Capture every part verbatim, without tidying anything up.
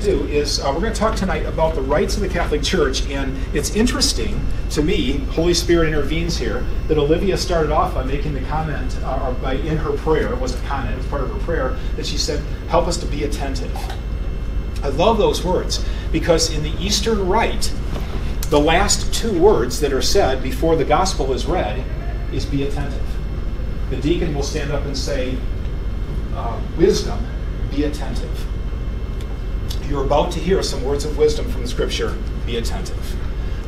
to do is uh, we're going to talk tonight about the rites of the Catholic Church, and it's interesting to me, Holy Spirit intervenes here, that Olivia started off by making the comment, uh, or by in her prayer, it wasn't comment, it was part of her prayer, that she said, help us to be attentive. I love those words, because in the Eastern Rite, the last two words that are said before the gospel is read is be attentive. The deacon will stand up and say, uh, wisdom, be attentive. You're about to hear some words of wisdom from the scripture, be attentive.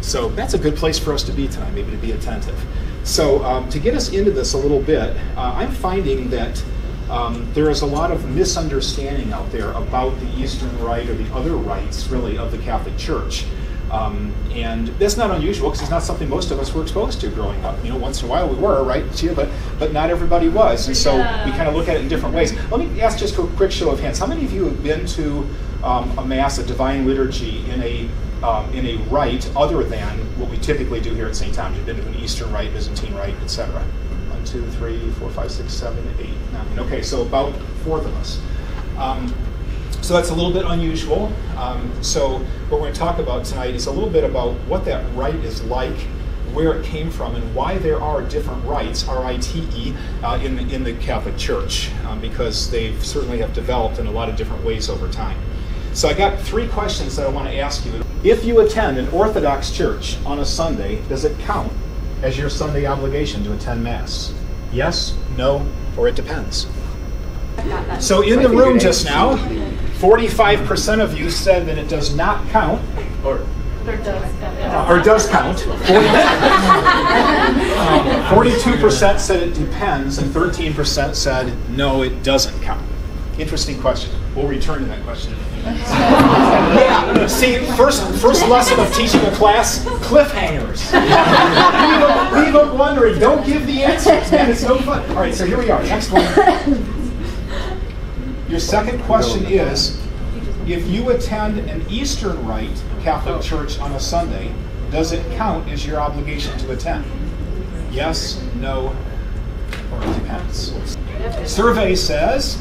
So that's a good place for us to be tonight, maybe to be attentive. So um, to get us into this a little bit, uh, I'm finding that um, there is a lot of misunderstanding out there about the Eastern Rite or the other rites, really, of the Catholic Church. Um, and that's not unusual because it's not something most of us were exposed to growing up. You know, once in a while we were, right, but, but not everybody was. And so yeah. we kind of look at it in different ways. Let me ask just a quick show of hands. How many of you have been to um, a Mass, a Divine Liturgy, in a um, in a rite other than what we typically do here at Saint Thomas? You've been to an Eastern Rite, Byzantine Rite, et cetera. One, two, three, four, five, six, seven, eight, nine. Okay, so about a fourth of us. Um, So that's a little bit unusual. Um, so what we're going to talk about tonight is a little bit about what that rite is like, where it came from, and why there are different rites, R I T E, uh, in, the, in the Catholic Church, um, because they certainly have developed in a lot of different ways over time. So I got three questions that I want to ask you. If you attend an Orthodox church on a Sunday, does it count as your Sunday obligation to attend Mass? Yes, no, or it depends. So in the room just now, forty-five percent of you said that it does not count, or, or, does, count. or does count. forty-two percent said it depends, and thirteen percent said no, it doesn't count. Interesting question. We'll return to that question in a few minutes. Yeah. See, first, first lesson of teaching a class, cliffhangers. Leave them wondering. Don't give the answers, man. It's no fun. All right, so here we are. Next one. Your second question is, if you attend an Eastern Rite Catholic Church on a Sunday, does it count as your obligation to attend? Yes, no, or it depends. Survey says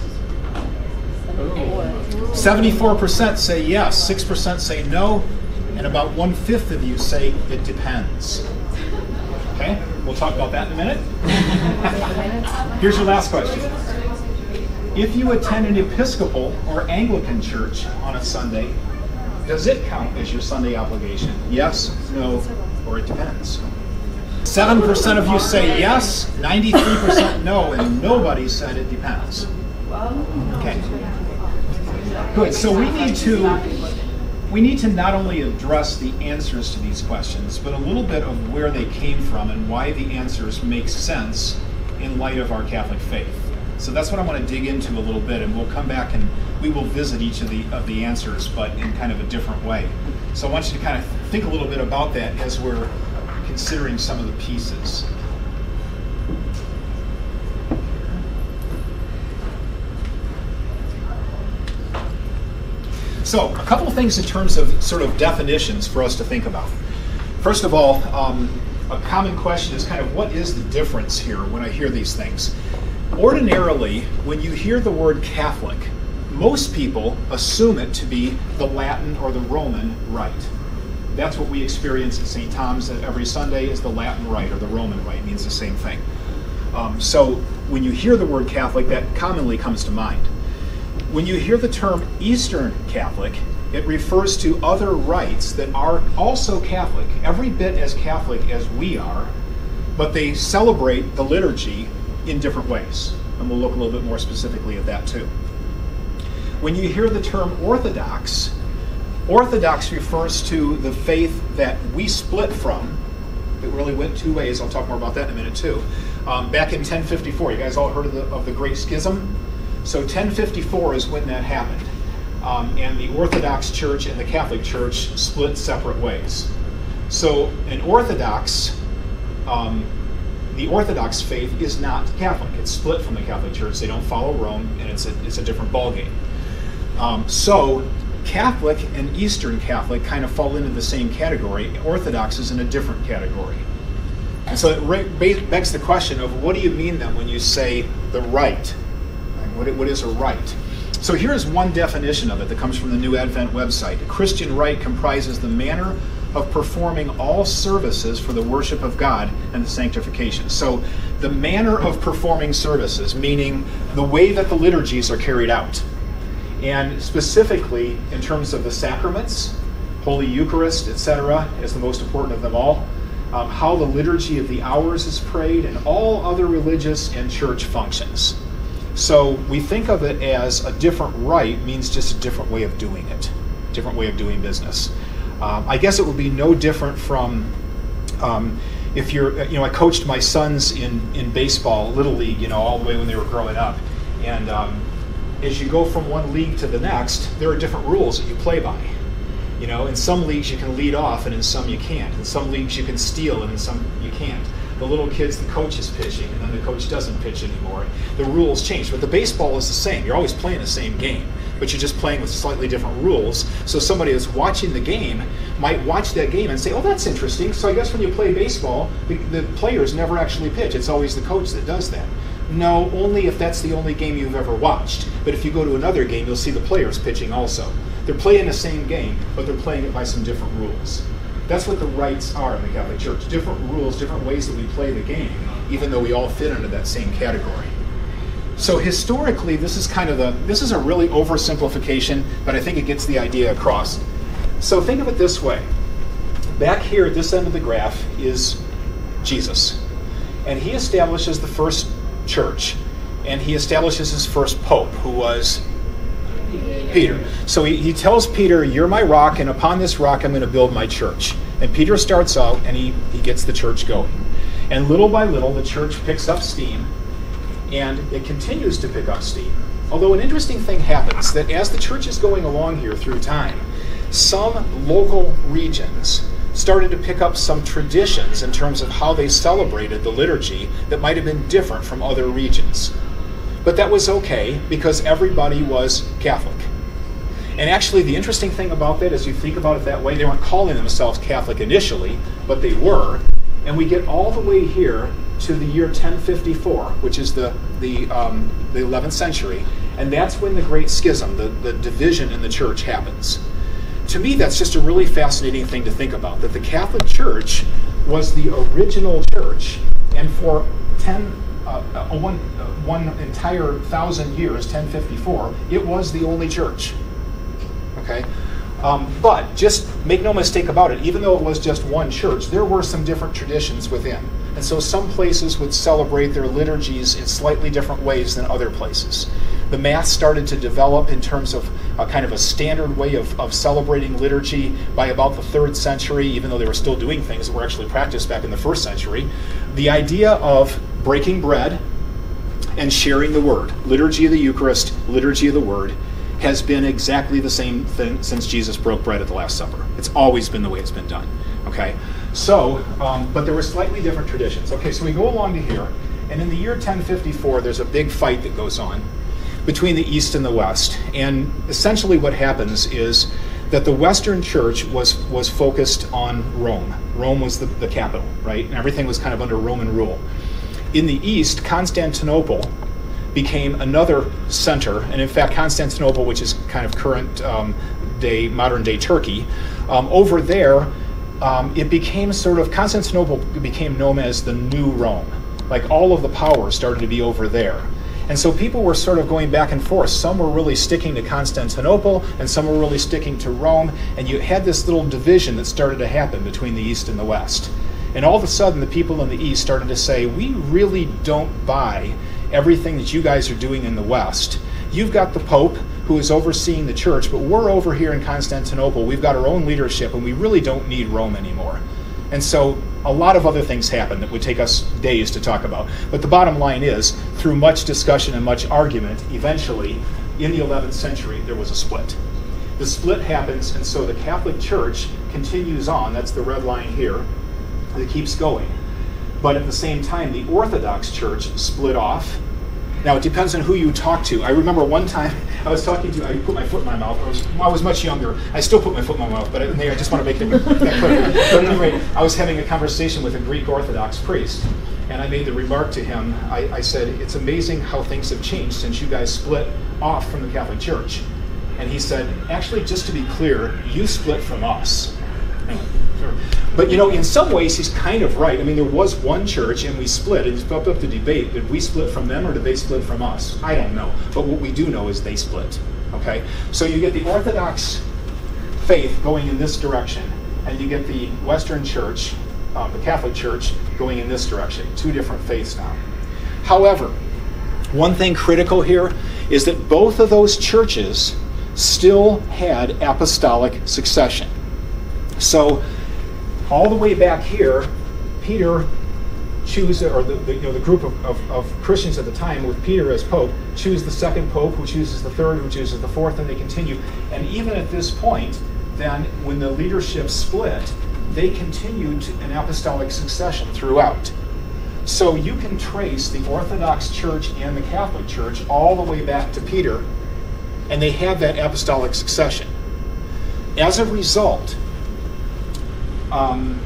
seventy-four percent say yes, six percent say no, and about one-fifth of you say it depends. Okay, we'll talk about that in a minute. Here's your last question. If you attend an Episcopal or Anglican church on a Sunday, does it count as your Sunday obligation? Yes, no, or it depends. seven percent of you say yes, ninety-three percent no, and nobody said it depends. Okay. Good, so we need to, we need to not only address the answers to these questions, but a little bit of where they came from and why the answers make sense in light of our Catholic faith. So that's what I want to dig into a little bit, and we'll come back and we will visit each of the of the answers, but in kind of a different way. So I want you to kind of think a little bit about that as we're considering some of the pieces. So a couple of things in terms of sort of definitions for us to think about. First of all, um, a common question is kind of what is the difference here when I hear these things? Ordinarily, when you hear the word Catholic, most people assume it to be the Latin or the Roman Rite. That's what we experience at Saint Thomas every Sunday is the Latin Rite or the Roman Rite. It means the same thing. Um, so when you hear the word Catholic, that commonly comes to mind. When you hear the term Eastern Catholic, it refers to other rites that are also Catholic, every bit as Catholic as we are, but they celebrate the liturgy in different ways, and we'll look a little bit more specifically at that too. When you hear the term Orthodox, Orthodox refers to the faith that we split from. It really went two ways. I'll talk more about that in a minute too. Um, back in ten fifty-four, you guys all heard of the, of the Great Schism? So ten fifty-four is when that happened, um, and the Orthodox Church and the Catholic Church split separate ways. So an Orthodox um, The Orthodox faith is not Catholic. It's split from the Catholic Church. They don't follow Rome, and it's a, it's a different ballgame. Um, so Catholic and Eastern Catholic kind of fall into the same category. Orthodox is in a different category. And so it begs the question of what do you mean then when you say the rite? What is a rite? So here's one definition of it that comes from the New Advent website. The Christian rite comprises the manner of performing all services for the worship of God and the sanctification. So the manner of performing services, meaning the way that the liturgies are carried out. And specifically in terms of the sacraments, Holy Eucharist, et cetera, is the most important of them all. Um, how the liturgy of the hours is prayed, and all other religious and church functions. So we think of it as a different rite means just a different way of doing it, different way of doing business. Um, I guess it would be no different from um, if you're, you know, I coached my sons in, in baseball, Little League, you know, all the way when they were growing up. And um, as you go from one league to the next, there are different rules that you play by. You know, in some leagues you can lead off and in some you can't. In some leagues you can steal and in some you can't. The little kids, the coach is pitching and then the coach doesn't pitch anymore. The rules change, but the baseball is the same. You're always playing the same game, but you're just playing with slightly different rules. So somebody that's watching the game might watch that game and say, oh, that's interesting. So I guess when you play baseball, the, the players never actually pitch. It's always the coach that does that. No, only if that's the only game you've ever watched. But if you go to another game, you'll see the players pitching also. They're playing the same game, but they're playing it by some different rules. That's what the rites are in the Catholic Church. Different rules, different ways that we play the game, even though we all fit under that same category. So historically, this is kind of the, this is a really oversimplification, but I think it gets the idea across. So think of it this way. Back here at this end of the graph is Jesus. And he establishes the first church. And he establishes his first pope, who was Peter. So he, he tells Peter, you're my rock, and upon this rock I'm going to build my church. And Peter starts out, and he, he gets the church going. And little by little, the church picks up steam, and it continues to pick up steam. Although an interesting thing happens, that as the church is going along here through time, some local regions started to pick up some traditions in terms of how they celebrated the liturgy that might have been different from other regions. But that was okay, because everybody was Catholic. And actually, the interesting thing about that, as you think about it that way, they weren't calling themselves Catholic initially, but they were. And we get all the way here to the year ten fifty-four, which is the, the, um, the eleventh century. And that's when the Great Schism, the, the division in the church, happens. To me, that's just a really fascinating thing to think about, that the Catholic Church was the original church, and for ten Uh, one, uh, one entire thousand years, ten fifty-four, it was the only church. Okay, um, but just make no mistake about it, even though it was just one church, there were some different traditions within. And so some places would celebrate their liturgies in slightly different ways than other places. The Mass started to develop in terms of a kind of a standard way of, of celebrating liturgy by about the third century, even though they were still doing things that were actually practiced back in the first century. The idea of breaking bread and sharing the word, liturgy of the Eucharist, liturgy of the word, has been exactly the same thing since Jesus broke bread at the Last Supper. It's always been the way it's been done. Okay, so, um, but there were slightly different traditions. Okay, so we go along to here, and in the year ten fifty-four, there's a big fight that goes on between the East and the West. And essentially what happens is that the Western Church was, was focused on Rome. Rome was the, the capital, right? And everything was kind of under Roman rule. In the East, Constantinople became another center, and in fact, Constantinople, which is kind of current um, day, modern day Turkey, um, over there, um, it became sort of, Constantinople became known as the New Rome. Like all of the power started to be over there. And so people were sort of going back and forth. Some were really sticking to Constantinople, and some were really sticking to Rome, and you had this little division that started to happen between the East and the West. And all of a sudden, the people in the East started to say, we really don't buy everything that you guys are doing in the West. You've got the Pope who is overseeing the church, but we're over here in Constantinople. We've got our own leadership, and we really don't need Rome anymore. And so a lot of other things happened that would take us days to talk about. But the bottom line is, through much discussion and much argument, eventually, in the eleventh century, there was a split. The split happens, and so the Catholic Church continues on. That's the red line here. It keeps going. But at the same time, the Orthodox Church split off. Now, it depends on who you talk to. I remember one time I was talking to, I put my foot in my mouth. I was, well, I was much younger. I still put my foot in my mouth, but I, I just want to make it that quick. But anyway, I was having a conversation with a Greek Orthodox priest, and I made the remark to him. I, I said, it's amazing how things have changed since you guys split off from the Catholic Church. And he said, actually, just to be clear, you split from us. But you know, in some ways, he's kind of right. I mean, there was one church, and we split. It's up to debate. Did we split from them, or did they split from us? I don't know. But what we do know is they split. Okay? So you get the Orthodox faith going in this direction, and you get the Western Church, um, the Catholic Church, going in this direction. Two different faiths now. However, one thing critical here is that both of those churches still had apostolic succession. So, all the way back here, Peter chooses, or the, the, you know, the group of, of, of Christians at the time, with Peter as pope, choose the second pope, who chooses the third, who chooses the fourth, and they continue. And even at this point, then, when the leadership split, they continued an apostolic succession throughout. So you can trace the Orthodox Church and the Catholic Church all the way back to Peter, and they have that apostolic succession. As a result, Um,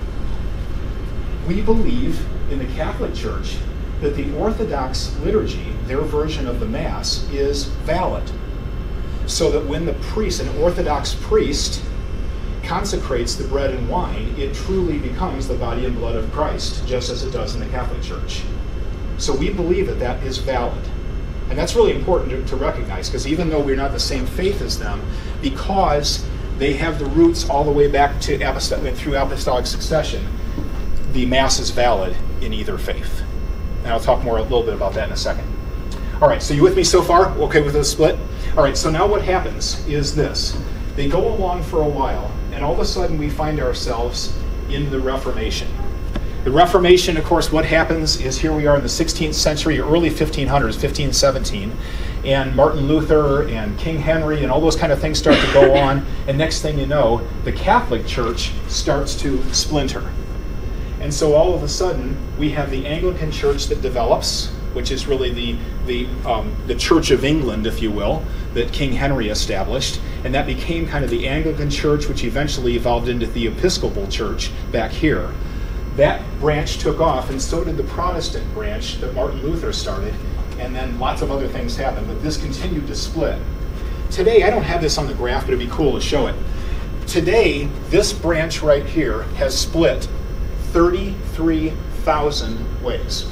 we believe in the Catholic Church that the Orthodox liturgy, their version of the Mass, is valid. So that when the priest, an Orthodox priest, consecrates the bread and wine, it truly becomes the body and blood of Christ, just as it does in the Catholic Church. So we believe that that is valid. And that's really important to, to recognize, because even though we're not the same faith as them, because they have the roots all the way back to apostolic, through apostolic succession, the Mass is valid in either faith. And I'll talk more a little bit about that in a second. All right, so you with me so far? Okay with the split? All right, so now what happens is this. They go along for a while, and all of a sudden we find ourselves in the Reformation. The Reformation, of course, what happens is here we are in the sixteenth century, early fifteen hundreds, fifteen seventeen, and Martin Luther and King Henry and all those kind of things start to go on, and next thing you know, the Catholic Church starts to splinter. And so all of a sudden, we have the Anglican Church that develops, which is really the, the, um, the Church of England, if you will, that King Henry established, and that became kind of the Anglican Church, which eventually evolved into the Episcopal Church back here. That branch took off, and so did the Protestant branch that Martin Luther started, and then lots of other things happened, but this continued to split. Today, I don't have this on the graph, but it'd be cool to show it. Today, this branch right here has split thirty-three thousand ways.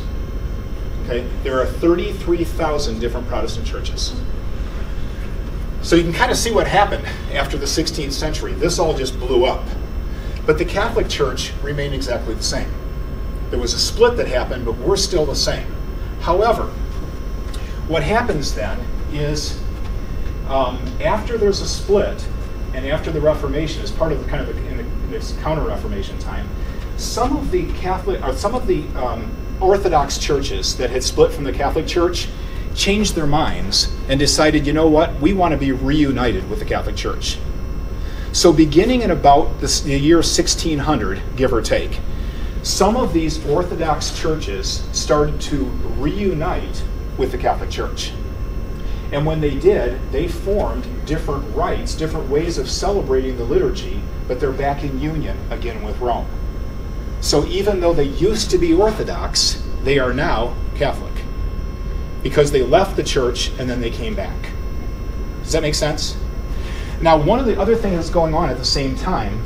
Okay? There are thirty-three thousand different Protestant churches. So you can kind of see what happened after the sixteenth century. This all just blew up. But the Catholic Church remained exactly the same. There was a split that happened, but we're still the same. However, what happens then is um, after there's a split, and after the Reformation, as part of the kind of the, in the, in this Counter-Reformation time, some of the Catholic, or some of the um, Orthodox churches that had split from the Catholic Church changed their minds and decided, you know what, we want to be reunited with the Catholic Church. So beginning in about this, the year sixteen hundred, give or take, some of these Orthodox churches started to reunite with the Catholic Church. And when they did, they formed different rites, different ways of celebrating the liturgy, but they're back in union again with Rome. So even though they used to be Orthodox, they are now Catholic, because they left the church and then they came back. Does that make sense? Now, one of the other things that's going on at the same time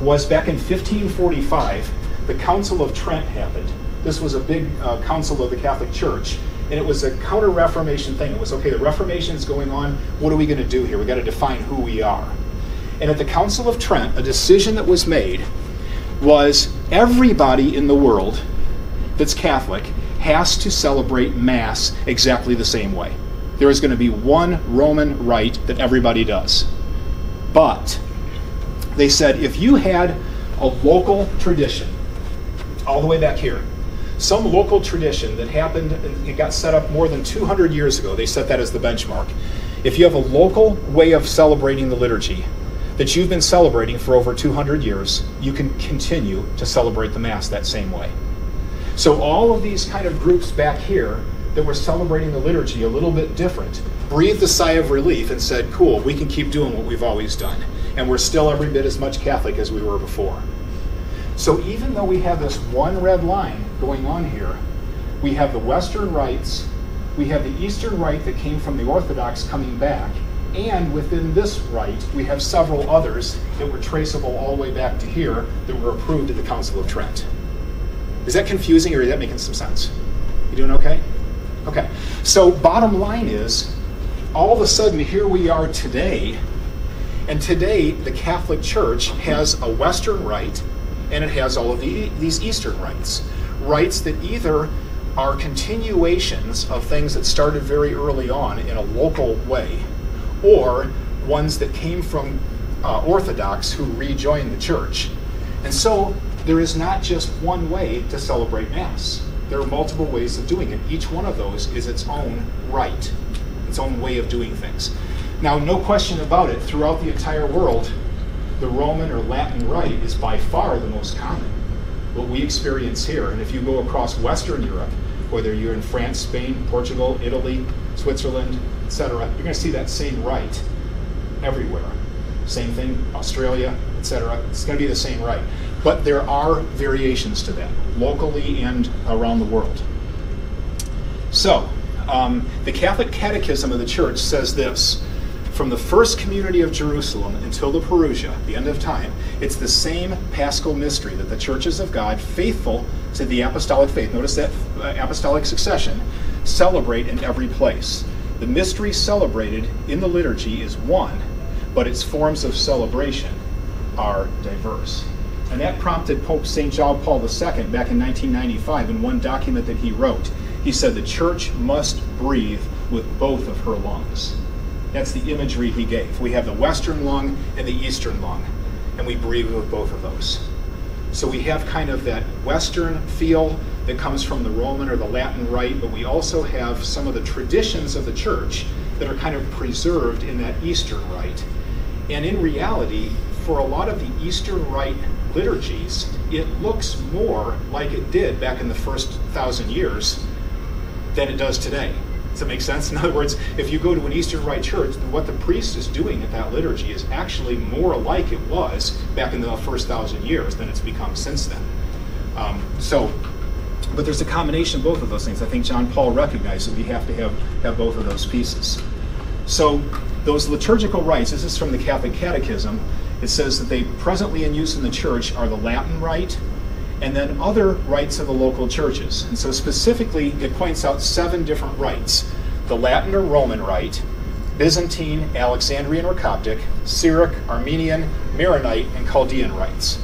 was back in fifteen forty-five, the Council of Trent happened. This was a big uh, council of the Catholic Church, and it was a Counter-Reformation thing. It was, okay, the Reformation is going on. What are we going to do here? We've got to define who we are. And at the Council of Trent, a decision that was made was everybody in the world that's Catholic has to celebrate Mass exactly the same way. There is going to be one Roman rite that everybody does. But they said, if you had a local tradition, all the way back here, some local tradition that happened and it got set up more than two hundred years ago, they set that as the benchmark. If you have a local way of celebrating the liturgy that you've been celebrating for over two hundred years, you can continue to celebrate the Mass that same way. So all of these kind of groups back here that were celebrating the liturgy a little bit different, breathed a sigh of relief and said, cool, we can keep doing what we've always done. And we're still every bit as much Catholic as we were before. So even though we have this one red line going on here, we have the Western rites, we have the Eastern Rite that came from the Orthodox coming back, and within this rite, we have several others that were traceable all the way back to here that were approved at the Council of Trent. Is that confusing, or is that making some sense? You doing okay? Okay. So bottom line is, all of a sudden, here we are today, and today the Catholic Church has a Western Rite, and it has all of the, these Eastern Rites. Rites that either are continuations of things that started very early on in a local way, or ones that came from uh, Orthodox who rejoined the Church. And so there is not just one way to celebrate Mass. There are multiple ways of doing it. Each one of those is its own rite, its own way of doing things. Now, no question about it, throughout the entire world, the Roman or Latin Rite is by far the most common, what we experience here. And if you go across Western Europe, whether you're in France, Spain, Portugal, Italy, Switzerland, et cetera, you're going to see that same rite everywhere. Same thing, Australia, et cetera. It's going to be the same rite. But there are variations to that, locally and around the world. So, um, the Catholic Catechism of the Church says this: from the first community of Jerusalem until the Parousia, the end of time, it's the same Paschal mystery that the churches of God, faithful to the apostolic faith, notice that uh, apostolic succession, celebrate in every place. The mystery celebrated in the liturgy is one, but its forms of celebration are diverse. And that prompted Pope Saint John Paul the Second back in nineteen ninety-five in one document that he wrote. He said, "The church must breathe with both of her lungs." That's the imagery he gave. We have the Western lung and the Eastern lung, and we breathe with both of those. So we have kind of that Western feel that comes from the Roman or the Latin Rite, but we also have some of the traditions of the church that are kind of preserved in that Eastern Rite. And in reality, for a lot of the Eastern Rite liturgies, it looks more like it did back in the first thousand years than it does today. Does that make sense? In other words, if you go to an Eastern Rite church, what the priest is doing at that liturgy is actually more like it was back in the first thousand years than it's become since then. Um, so, but there's a combination of both of those things. I think John Paul recognized that we have to have, have both of those pieces. So those liturgical rites, this is from the Catholic Catechism, it says that they presently in use in the church are the Latin Rite, and then other rites of the local churches. And so specifically, it points out seven different rites: the Latin or Roman Rite, Byzantine, Alexandrian or Coptic, Syriac, Armenian, Maronite, and Chaldean rites.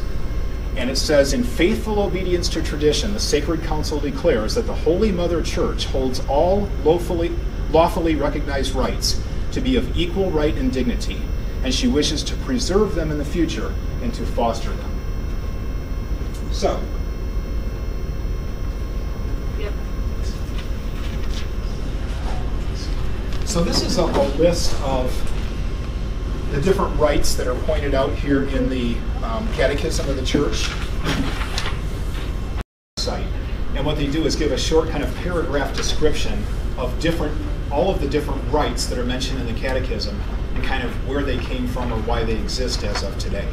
And it says, in faithful obedience to tradition, the Sacred Council declares that the Holy Mother Church holds all lawfully, lawfully recognized rites to be of equal right and dignity, and she wishes to preserve them in the future and to foster them. So, yep. So this is a, a list of the different rites that are pointed out here in the um, Catechism of the Church site. And what they do is give a short kind of paragraph description of different, all of the different rites that are mentioned in the Catechism and kind of where they came from or why they exist as of today.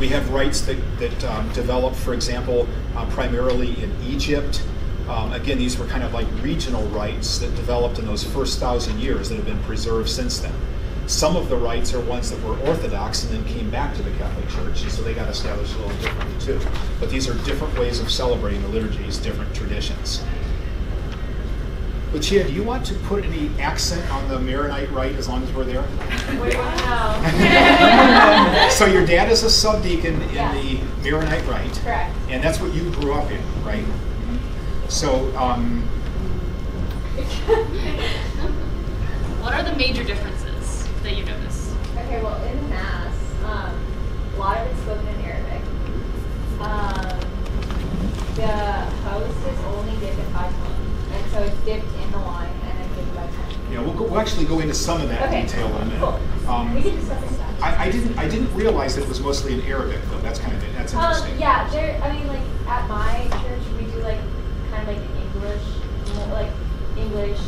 We have rites that, that um, developed, for example, uh, primarily in Egypt. Um, again, these were kind of like regional rites that developed in those first thousand years that have been preserved since then. Some of the rites are ones that were Orthodox and then came back to the Catholic Church, and so they got established a little differently too. But these are different ways of celebrating the liturgies, different traditions. Lucia, do you want to put any accent on the Maronite Rite as long as we're there? We wow. So your dad is a subdeacon in yeah. the Maronite Rite. Correct. And that's what you grew up in, right? Mm-hmm. So, um... what are the major differences that you notice? Okay, well, in Mass, um, a lot of it's spoken in Arabic. Um, the host is only given five times. And so it's dipped in the wine and then given by ten. Yeah, we'll, go, we'll actually go into some of that okay. detail in a minute. Cool. Um, we can discuss that. I, I didn't. I didn't realize that it was mostly in Arabic, though. That's kind of that's interesting. Um, yeah, there. I mean, like at my church, we do like kind of like English, more like English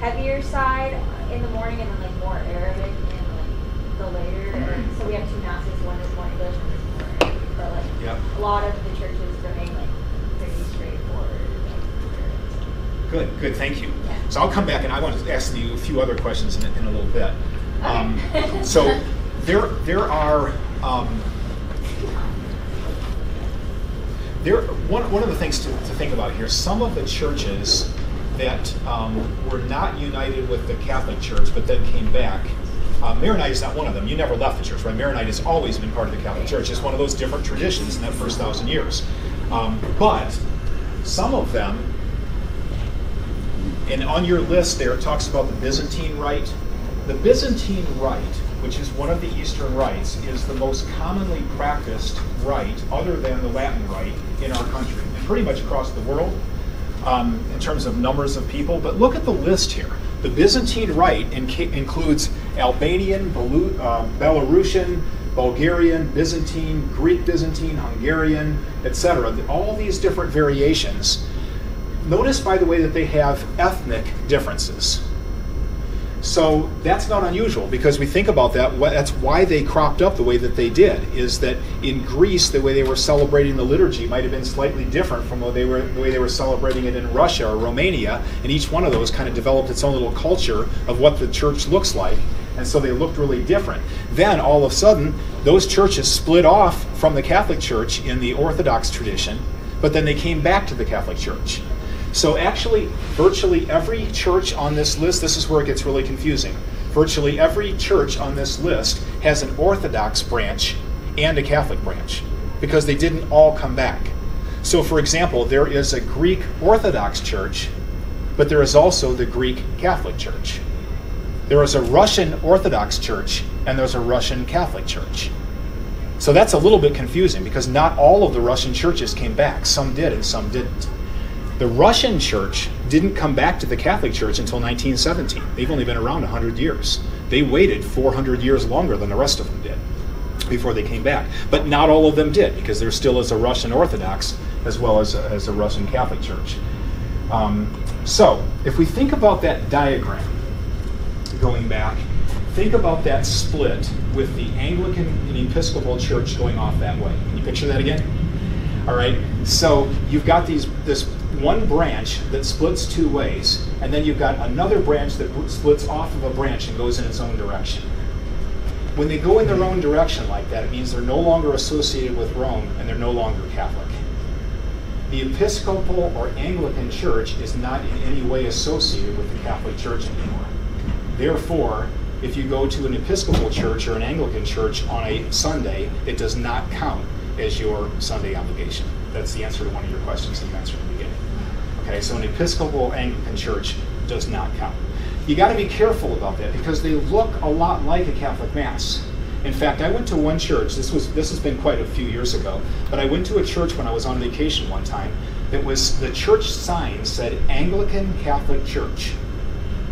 heavier side in the morning, and then like more Arabic in like the later. Mm-hmm. So we have two masses. One is more English, one is more Arabic. But like yeah. a lot of the churches remain like Good, good, thank you. So I'll come back and I want to ask you a few other questions in, in a little bit. Um, so there, there are, um, there, one, one of the things to, to think about here, some of the churches that um, were not united with the Catholic Church but then came back, Uh, Maronite is not one of them. You never left the church, right? Maronite has always been part of the Catholic Church. It's one of those different traditions in that first thousand years. Um, but some of them, and on your list there, it talks about the Byzantine Rite. The Byzantine Rite, which is one of the Eastern Rites, is the most commonly practiced rite, other than the Latin Rite, in our country, and pretty much across the world um, in terms of numbers of people. But look at the list here. The Byzantine Rite inc includes Albanian, Belu uh, Belarusian, Bulgarian, Byzantine, Greek Byzantine, Hungarian, et cetera. All these different variations. Notice, by the way, that they have ethnic differences. So that's not unusual, because we think about that. That's why they cropped up the way that they did, is that in Greece, the way they were celebrating the liturgy might have been slightly different from what they were, the way they were celebrating it in Russia or Romania, and each one of those kind of developed its own little culture of what the church looks like, and so they looked really different. Then, all of a sudden, those churches split off from the Catholic Church in the Orthodox tradition, but then they came back to the Catholic Church. So actually, virtually every church on this list, this is where it gets really confusing. Virtually every church on this list has an Orthodox branch and a Catholic branch, because they didn't all come back. So for example, there is a Greek Orthodox Church, but there is also the Greek Catholic Church. There is a Russian Orthodox Church, and there's a Russian Catholic Church. So that's a little bit confusing, because not all of the Russian churches came back. Some did and some didn't. The Russian Church didn't come back to the Catholic Church until nineteen seventeen. They've only been around one hundred years. They waited four hundred years longer than the rest of them did before they came back. But not all of them did, because there still is a Russian Orthodox as well as a, as a Russian Catholic Church. Um, so if we think about that diagram going back, think about that split with the Anglican and Episcopal Church going off that way. Can you picture that again? All right, so you've got these this. one branch that splits two ways, and then you've got another branch that splits off of a branch and goes in its own direction. When they go in their own direction like that, it means they're no longer associated with Rome, and they're no longer Catholic. The Episcopal or Anglican Church is not in any way associated with the Catholic Church anymore. Therefore, if you go to an Episcopal Church or an Anglican Church on a Sunday, it does not count as your Sunday obligation. That's the answer to one of your questions that you answered in the beginning. Okay, so an Episcopal Anglican church does not count. You got to be careful about that, because they look a lot like a Catholic Mass. In fact, I went to one church, this was this has been quite a few years ago, but I went to a church when I was on vacation one time that was, the church sign said Anglican Catholic Church.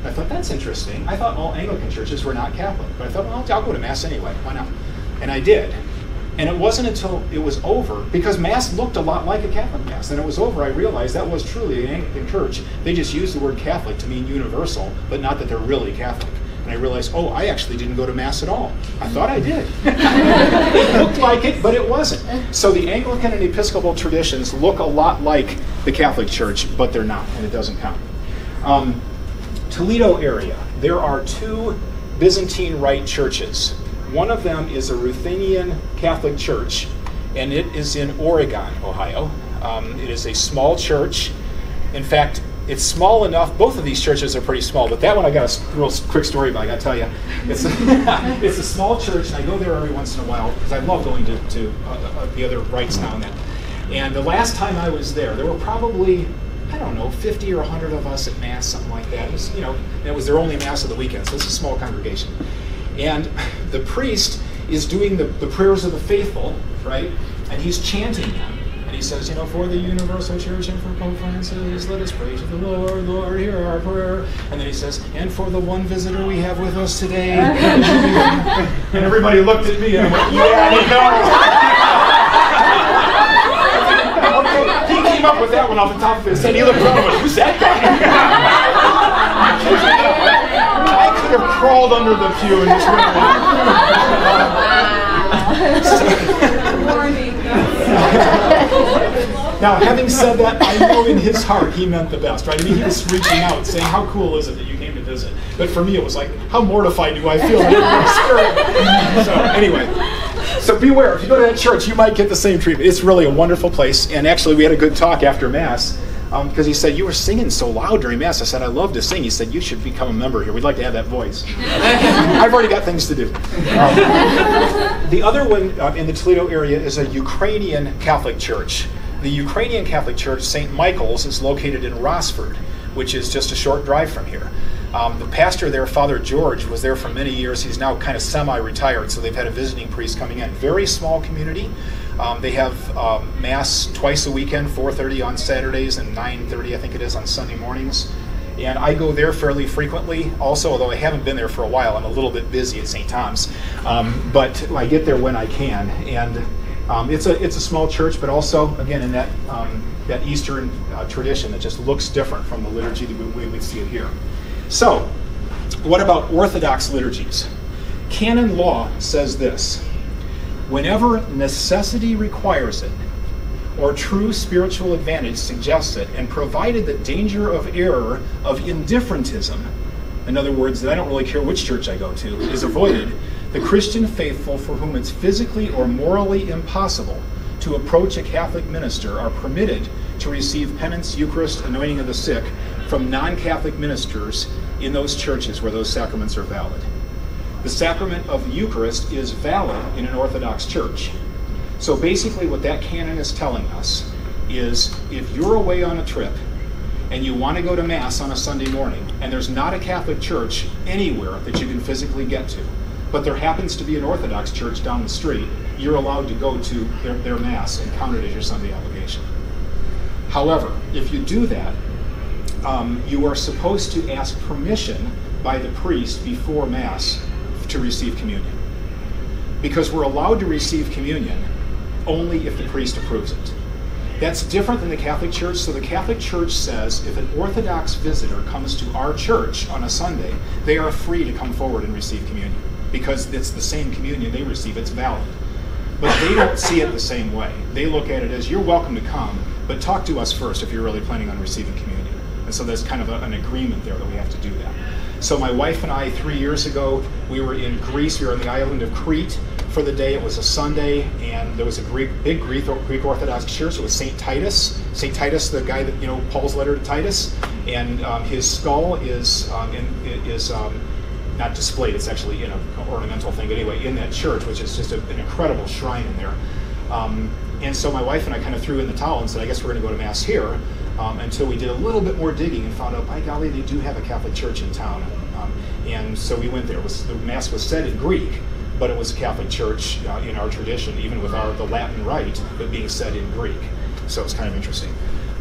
I thought, that's interesting. I thought all Anglican churches were not Catholic, but I thought, well, I'll go to Mass anyway, why not? And I did. And it wasn't until it was over, because Mass looked a lot like a Catholic Mass, and it was over, I realized that was truly an Anglican church. They just used the word Catholic to mean universal, but not that they're really Catholic. And I realized, oh, I actually didn't go to Mass at all. I thought I did. It looked like it, but it wasn't. So the Anglican and Episcopal traditions look a lot like the Catholic Church, but they're not, and it doesn't count. Um, Toledo area, there are two Byzantine Rite churches. One of them is a Ruthenian Catholic Church, and it is in Oregon, Ohio. Um, it is a small church. In fact, it's small enough, both of these churches are pretty small, but that one I got a real quick story about, I gotta tell you. It's a, it's a small church, and I go there every once in a while, because I love going to, to uh, the other rites now and then. And the last time I was there, there were probably, I don't know, fifty or a hundred of us at Mass, something like that. It was, you know, it was their only Mass of the weekend, so it's a small congregation. And the priest is doing the, the prayers of the faithful, right? And he's chanting them. And he says, you know, for the universal church and for Pope Francis, let us pray to the Lord. Lord, hear our prayer. And then he says, and for the one visitor we have with us today. And everybody looked at me and I went, yeah, I know. Okay, he came up with that one off the top of his head. He looked around and went, who's that guy? Have crawled under the pew in this room. Now, having said that, I know in his heart he meant the best, right? I mean, he was reaching out, saying, how cool is it that you came to visit? But for me, it was like, how mortified do I feel? So anyway, so beware. If you go to that church, you might get the same treatment. It's really a wonderful place. And actually, we had a good talk after Mass, because um, he said, you were singing so loud during Mass. I said, I love to sing. He said, you should become a member here. We'd like to have that voice. I've already got things to do. Um, the other one uh, in the Toledo area is a Ukrainian Catholic Church. The Ukrainian Catholic Church, Saint Michael's, is located in Rossford, which is just a short drive from here. Um, the pastor there, Father George, was there for many years. He's now kind of semi-retired, so they've had a visiting priest coming in. Very small community. Um, they have um, Mass twice a weekend, four thirty on Saturdays and nine thirty, I think it is, on Sunday mornings. And I go there fairly frequently also, although I haven't been there for a while. I'm a little bit busy at Saint Thomas. Um, but I get there when I can. And Um, it's a it's a small church, but also again in that um, that Eastern uh, tradition that just looks different from the liturgy that we, we would see it here. So, what about Orthodox liturgies? Canon law says this: whenever necessity requires it, or true spiritual advantage suggests it, and provided the danger of error of indifferentism, in other words, that I don't really care which church I go to, is avoided, the Christian faithful for whom it's physically or morally impossible to approach a Catholic minister are permitted to receive penance, Eucharist, anointing of the sick from non-Catholic ministers in those churches where those sacraments are valid. The sacrament of the Eucharist is valid in an Orthodox church. So basically what that canon is telling us is if you're away on a trip and you want to go to Mass on a Sunday morning and there's not a Catholic church anywhere that you can physically get to, but there happens to be an Orthodox church down the street, you're allowed to go to their, their Mass and count it as your Sunday obligation. However, if you do that, um, you are supposed to ask permission by the priest before Mass to receive communion. Because we're allowed to receive communion only if the priest approves it. That's different than the Catholic Church. So the Catholic Church says if an Orthodox visitor comes to our church on a Sunday, they are free to come forward and receive communion, because it's the same communion they receive, it's valid. But they don't see it the same way. They look at it as, you're welcome to come, but talk to us first if you're really planning on receiving communion. And so there's kind of a, an agreement there that we have to do that. So my wife and I, three years ago, we were in Greece, we were on the island of Crete for the day. It was a Sunday, and there was a Greek, big Greek, Greek Orthodox church. It was Saint Titus. Saint Titus, the guy that, you know, Paul's letter to Titus, and um, his skull is, um, in, is um, not displayed, it's actually in an ornamental thing, but anyway, in that church, which is just a, an incredible shrine in there. Um, and so my wife and I kind of threw in the towel and said, I guess we're going to go to Mass here, um, until we did a little bit more digging and found out, by golly, they do have a Catholic church in town. Um, and so we went there. It was, the Mass was said in Greek, but it was a Catholic church uh, in our tradition, even with our, the Latin rite, but being said in Greek. So it's kind of interesting.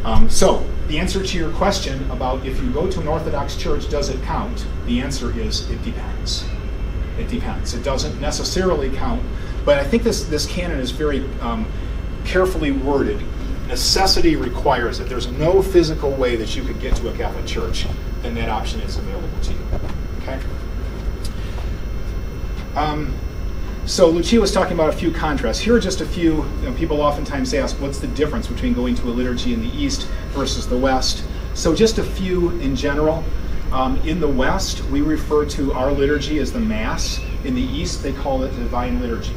Um, so the answer to your question about if you go to an Orthodox church, does it count? The answer is it depends. It depends. It doesn't necessarily count, but I think this, this canon is very um, carefully worded. Necessity requires it. There's no physical way that you could get to a Catholic church, then that option is available to you. Okay. Um, So Lucia was talking about a few contrasts. Here are just a few. You know, people oftentimes ask, what's the difference between going to a liturgy in the East versus the West? So just a few in general. Um, in the West, we refer to our liturgy as the Mass. In the East, they call it Divine Liturgy.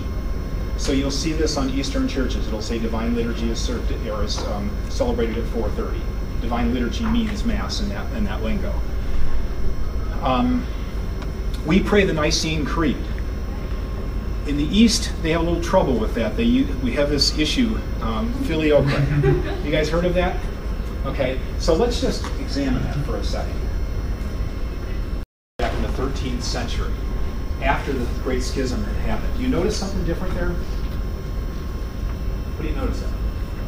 So you'll see this on Eastern churches. It'll say Divine Liturgy is, served at, or is um, celebrated at four thirty. Divine Liturgy means Mass in that, in that lingo. Um, we pray the Nicene Creed. In the East, they have a little trouble with that. They, we have this issue, um, Philokalia. You guys heard of that? Okay, so let's just examine that for a second. Back in the thirteenth century, after the Great Schism had happened, do you notice something different there? What do you notice?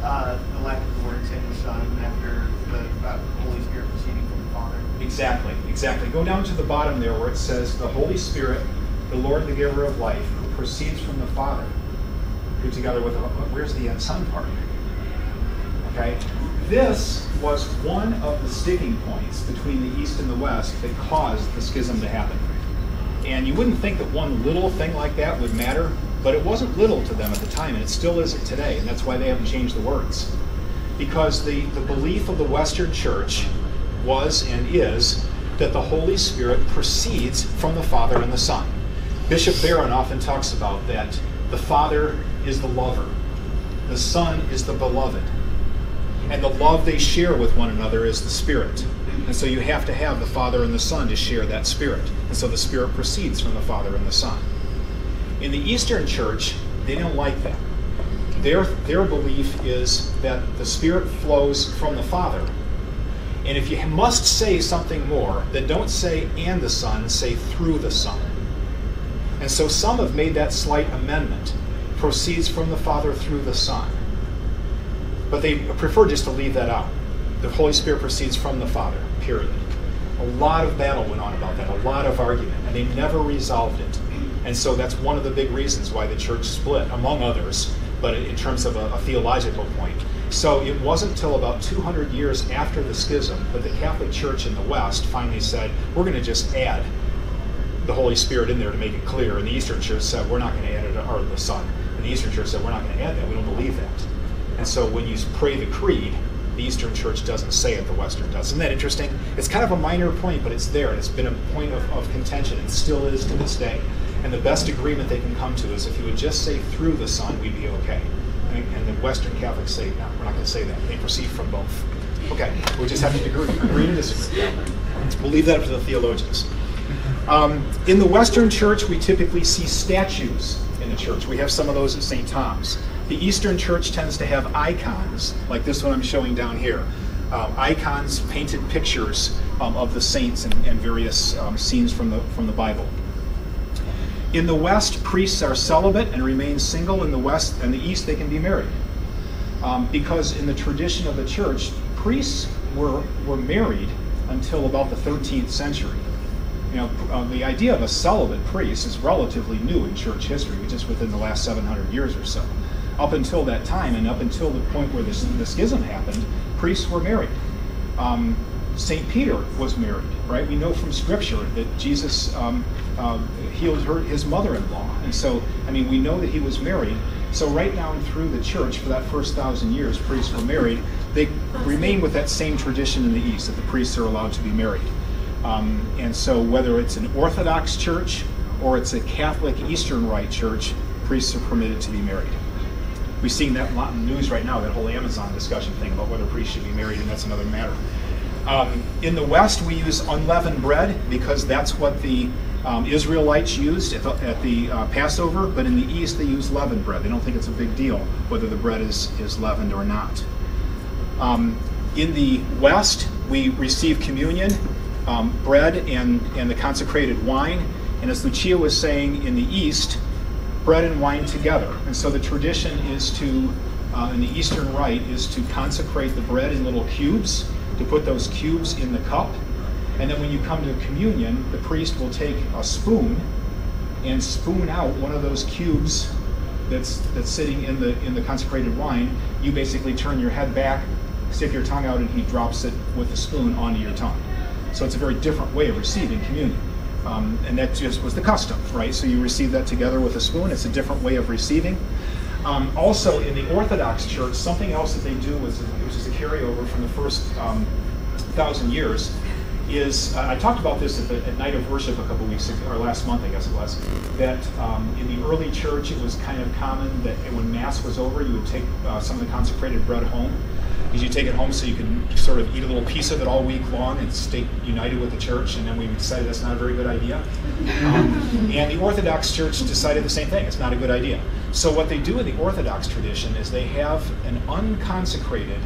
Uh, the lack of the word in the Son after the uh, Holy Spirit proceeding from the Father. Exactly, exactly. Go down to the bottom there where it says, the Holy Spirit, the Lord, the giver of life, proceeds from the Father, who together with the, where's the Son part? Okay, this was one of the sticking points between the East and the West that caused the schism to happen. And you wouldn't think that one little thing like that would matter, but it wasn't little to them at the time, and it still isn't today, and that's why they haven't changed the words. because the, the belief of the Western Church was and is that the Holy Spirit proceeds from the Father and the Son. Bishop Barron often talks about that. The Father is the lover. The Son is the beloved. And the love they share with one another is the Spirit. And so you have to have the Father and the Son to share that Spirit. And so the Spirit proceeds from the Father and the Son. In the Eastern Church, they don't like that. Their, their belief is that the Spirit flows from the Father. And if you must say something more, then don't say "and the Son," say "through the Son." And so some have made that slight amendment. Proceeds from the Father through the Son. But they prefer just to leave that out. The Holy Spirit proceeds from the Father, period. A lot of battle went on about that, a lot of argument, and they never resolved it. And so that's one of the big reasons why the church split, among others, but in terms of a, a theological point. So it wasn't until about two hundred years after the schism that the Catholic Church in the West finally said, we're going to just add the Holy Spirit in there to make it clear. And the Eastern Church said, we're not going to add it, or the Son. And the Eastern Church said, we're not going to add that, we don't believe that. And so when you pray the creed, the Eastern Church doesn't say it, the Western does. Isn't that interesting? It's kind of a minor point, but it's there. It's been a point of, of contention, and still is to this day. And the best agreement they can come to is, if you would just say "through the Son," we'd be okay. And, and the Western Catholics say, no, we're not going to say that. They proceed from both. Okay, we just have to agree, agree to disagree. We'll leave that up to the theologians. Um, in the Western Church, we typically see statues in the church. We have some of those at Saint Thomas. The Eastern Church tends to have icons, like this one I'm showing down here. Um, icons, painted pictures um, of the saints and, and various um, scenes from the, from the Bible. In the West, priests are celibate and remain single. In the West and the East, they can be married. Um, because in the tradition of the church, priests were, were married until about the thirteenth century. You know, uh, the idea of a celibate priest is relatively new in church history, just within the last seven hundred years or so. Up until that time, and up until the point where this, the schism happened, priests were married. Um, Saint Peter was married, right? We know from Scripture that Jesus um, uh, healed her, his mother-in-law. And so, I mean, we know that he was married. So right down through the church, for that first thousand years, priests were married. They remain with that same tradition in the East, that the priests are allowed to be married. Um, and so whether it's an Orthodox church or it's a Catholic Eastern Rite church, priests are permitted to be married. We've seen that lot in the news right now, that whole Amazon discussion thing about whether priests should be married, and that's another matter. Um, in the West, we use unleavened bread because that's what the um, Israelites used at the, at the uh, Passover, but in the East, they use leavened bread. They don't think it's a big deal whether the bread is, is leavened or not. Um, in the West, we receive communion, um, bread, and, and the consecrated wine. And as Lucia was saying, in the East, bread and wine together. And so the tradition is to, uh, in the Eastern Rite, is to consecrate the bread in little cubes, to put those cubes in the cup. And then when you come to communion, the priest will take a spoon and spoon out one of those cubes that's, that's sitting in the, in the consecrated wine. You basically turn your head back, stick your tongue out, and he drops it with a spoon onto your tongue. So it's a very different way of receiving communion. Um, and that just was the custom, right? So you receive that together with a spoon. It's a different way of receiving. Um, also, in the Orthodox Church, something else that they do, was, which is a carryover from the first um, thousand years, is uh, I talked about this at, the, at Night of Worship a couple weeks ago, or last month, I guess it was, that um, in the early church, it was kind of common that when Mass was over, you would take uh, some of the consecrated bread home. Because you take it home so you can sort of eat a little piece of it all week long and stay united with the church, and then we decided that's not a very good idea. Um, and the Orthodox Church decided the same thing, it's not a good idea. So what they do in the Orthodox tradition is they have an unconsecrated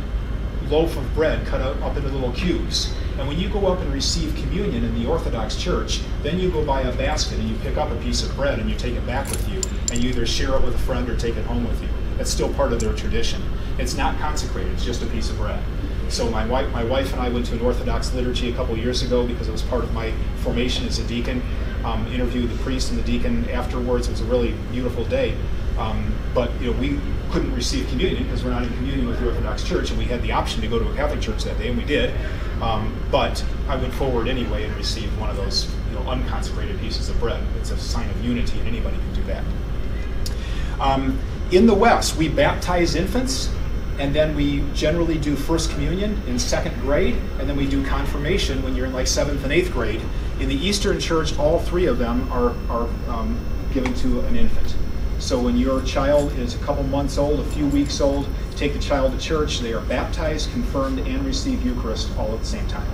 loaf of bread cut up, up into little cubes. And when you go up and receive communion in the Orthodox Church, then you go buy a basket and you pick up a piece of bread and you take it back with you, and you either share it with a friend or take it home with you. That's still part of their tradition. It's not consecrated, it's just a piece of bread. So my wife, my wife and I went to an Orthodox liturgy a couple years ago because it was part of my formation as a deacon. Um, interviewed the priest and the deacon afterwards. It was a really beautiful day. Um, but you know, we couldn't receive communion because we're not in communion with the Orthodox Church, and we had the option to go to a Catholic church that day, and we did. Um, but I went forward anyway and received one of those you know, unconsecrated pieces of bread. It's a sign of unity, and anybody can do that. Um, in the West, we baptize infants. and then we generally do First Communion in second grade, and then we do Confirmation when you're in like seventh and eighth grade. In the Eastern Church, all three of them are, are um, given to an infant. So when your child is a couple months old, a few weeks old, take the child to church, they are baptized, confirmed, and receive Eucharist all at the same time.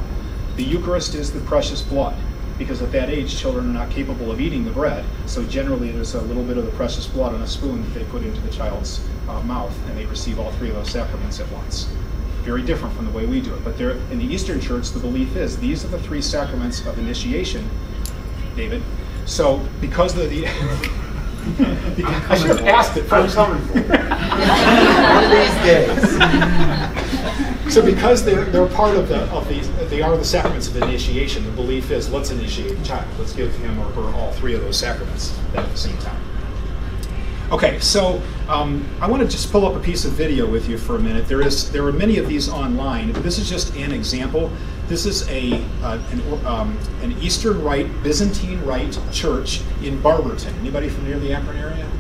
The Eucharist is the precious blood, because at that age, children are not capable of eating the bread, so generally there's a little bit of the precious blood on a spoon that they put into the child's uh, mouth, and they receive all three of those sacraments at once. Very different from the way we do it, but there, in the Eastern Church, the belief is these are the three sacraments of initiation, David. So because the, the I should have asked it first. I'm coming for it. One of these days. So because they're, they're part of the, of these, they are the sacraments of initiation, the belief is let's initiate the child. Let's give him or her all three of those sacraments at the same time. Okay, so um, I want to just pull up a piece of video with you for a minute. There is there are many of these online. This is just an example. This is a uh, an, um, an Eastern Rite, Byzantine Rite church in Barberton. Anybody from near the Akron area?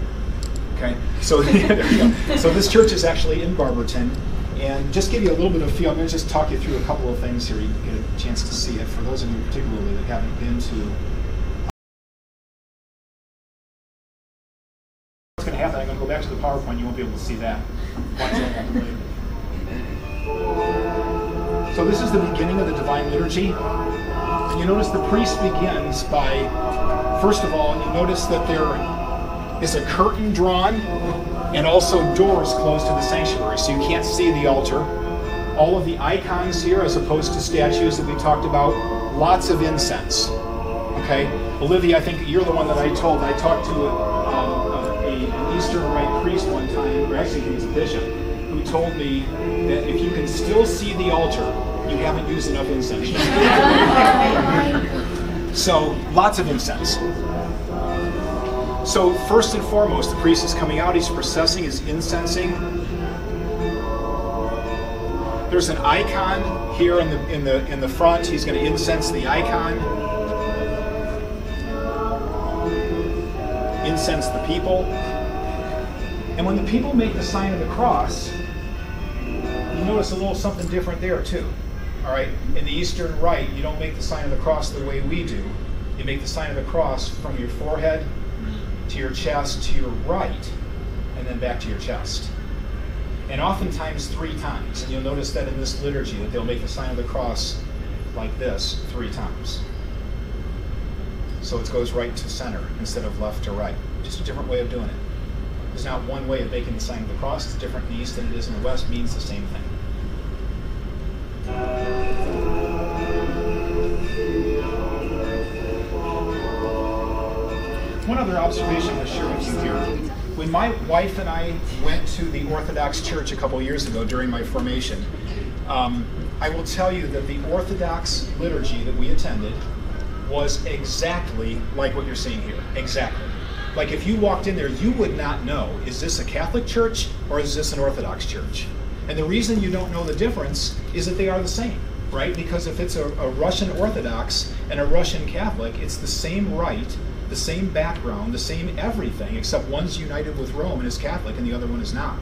Okay, so there you go. So this church is actually in Barberton. And just give you a little bit of feel, I'm going to just talk you through a couple of things here. You can get a chance to see it. For those of you particularly that haven't been to, what's going to happen, I'm going to go back to the PowerPoint, you won't be able to see that. So this is the beginning of the Divine Liturgy. You notice the priest begins by, first of all, you notice that there is a curtain drawn, and also doors closed to the sanctuary, so you can't see the altar. All of the icons here, as opposed to statues that we talked about, lots of incense. Okay, Olivia, I think you're the one that I told. I talked to a, a, a, an Eastern Rite priest one time, or actually he was a bishop, who told me that if you can still see the altar, you haven't used enough incense. So, lots of incense. So first and foremost, the priest is coming out, he's processing, he's incensing. There's an icon here in the in the in the front. He's going to incense the icon. Incense the people. And when the people make the sign of the cross, you notice a little something different there too. All right? In the Eastern Rite, you don't make the sign of the cross the way we do. You make the sign of the cross from your forehead to your chest, to your right, and then back to your chest. And oftentimes three times. And you'll notice that in this liturgy that they'll make the sign of the cross like this three times. So it goes right to center instead of left to right. Just a different way of doing it. There's not one way of making the sign of the cross. It's different in the East than it is in the West. It means the same thing. One other observation I'll share with you here. When my wife and I went to the Orthodox Church a couple years ago during my formation, um, I will tell you that the Orthodox liturgy that we attended was exactly like what you're seeing here. Exactly. Like if you walked in there, you would not know, is this a Catholic church or is this an Orthodox church? And the reason you don't know the difference is that they are the same, right? Because if it's a, a Russian Orthodox and a Russian Catholic, it's the same rite, the same background, the same everything, except one's united with Rome and is Catholic and the other one is not.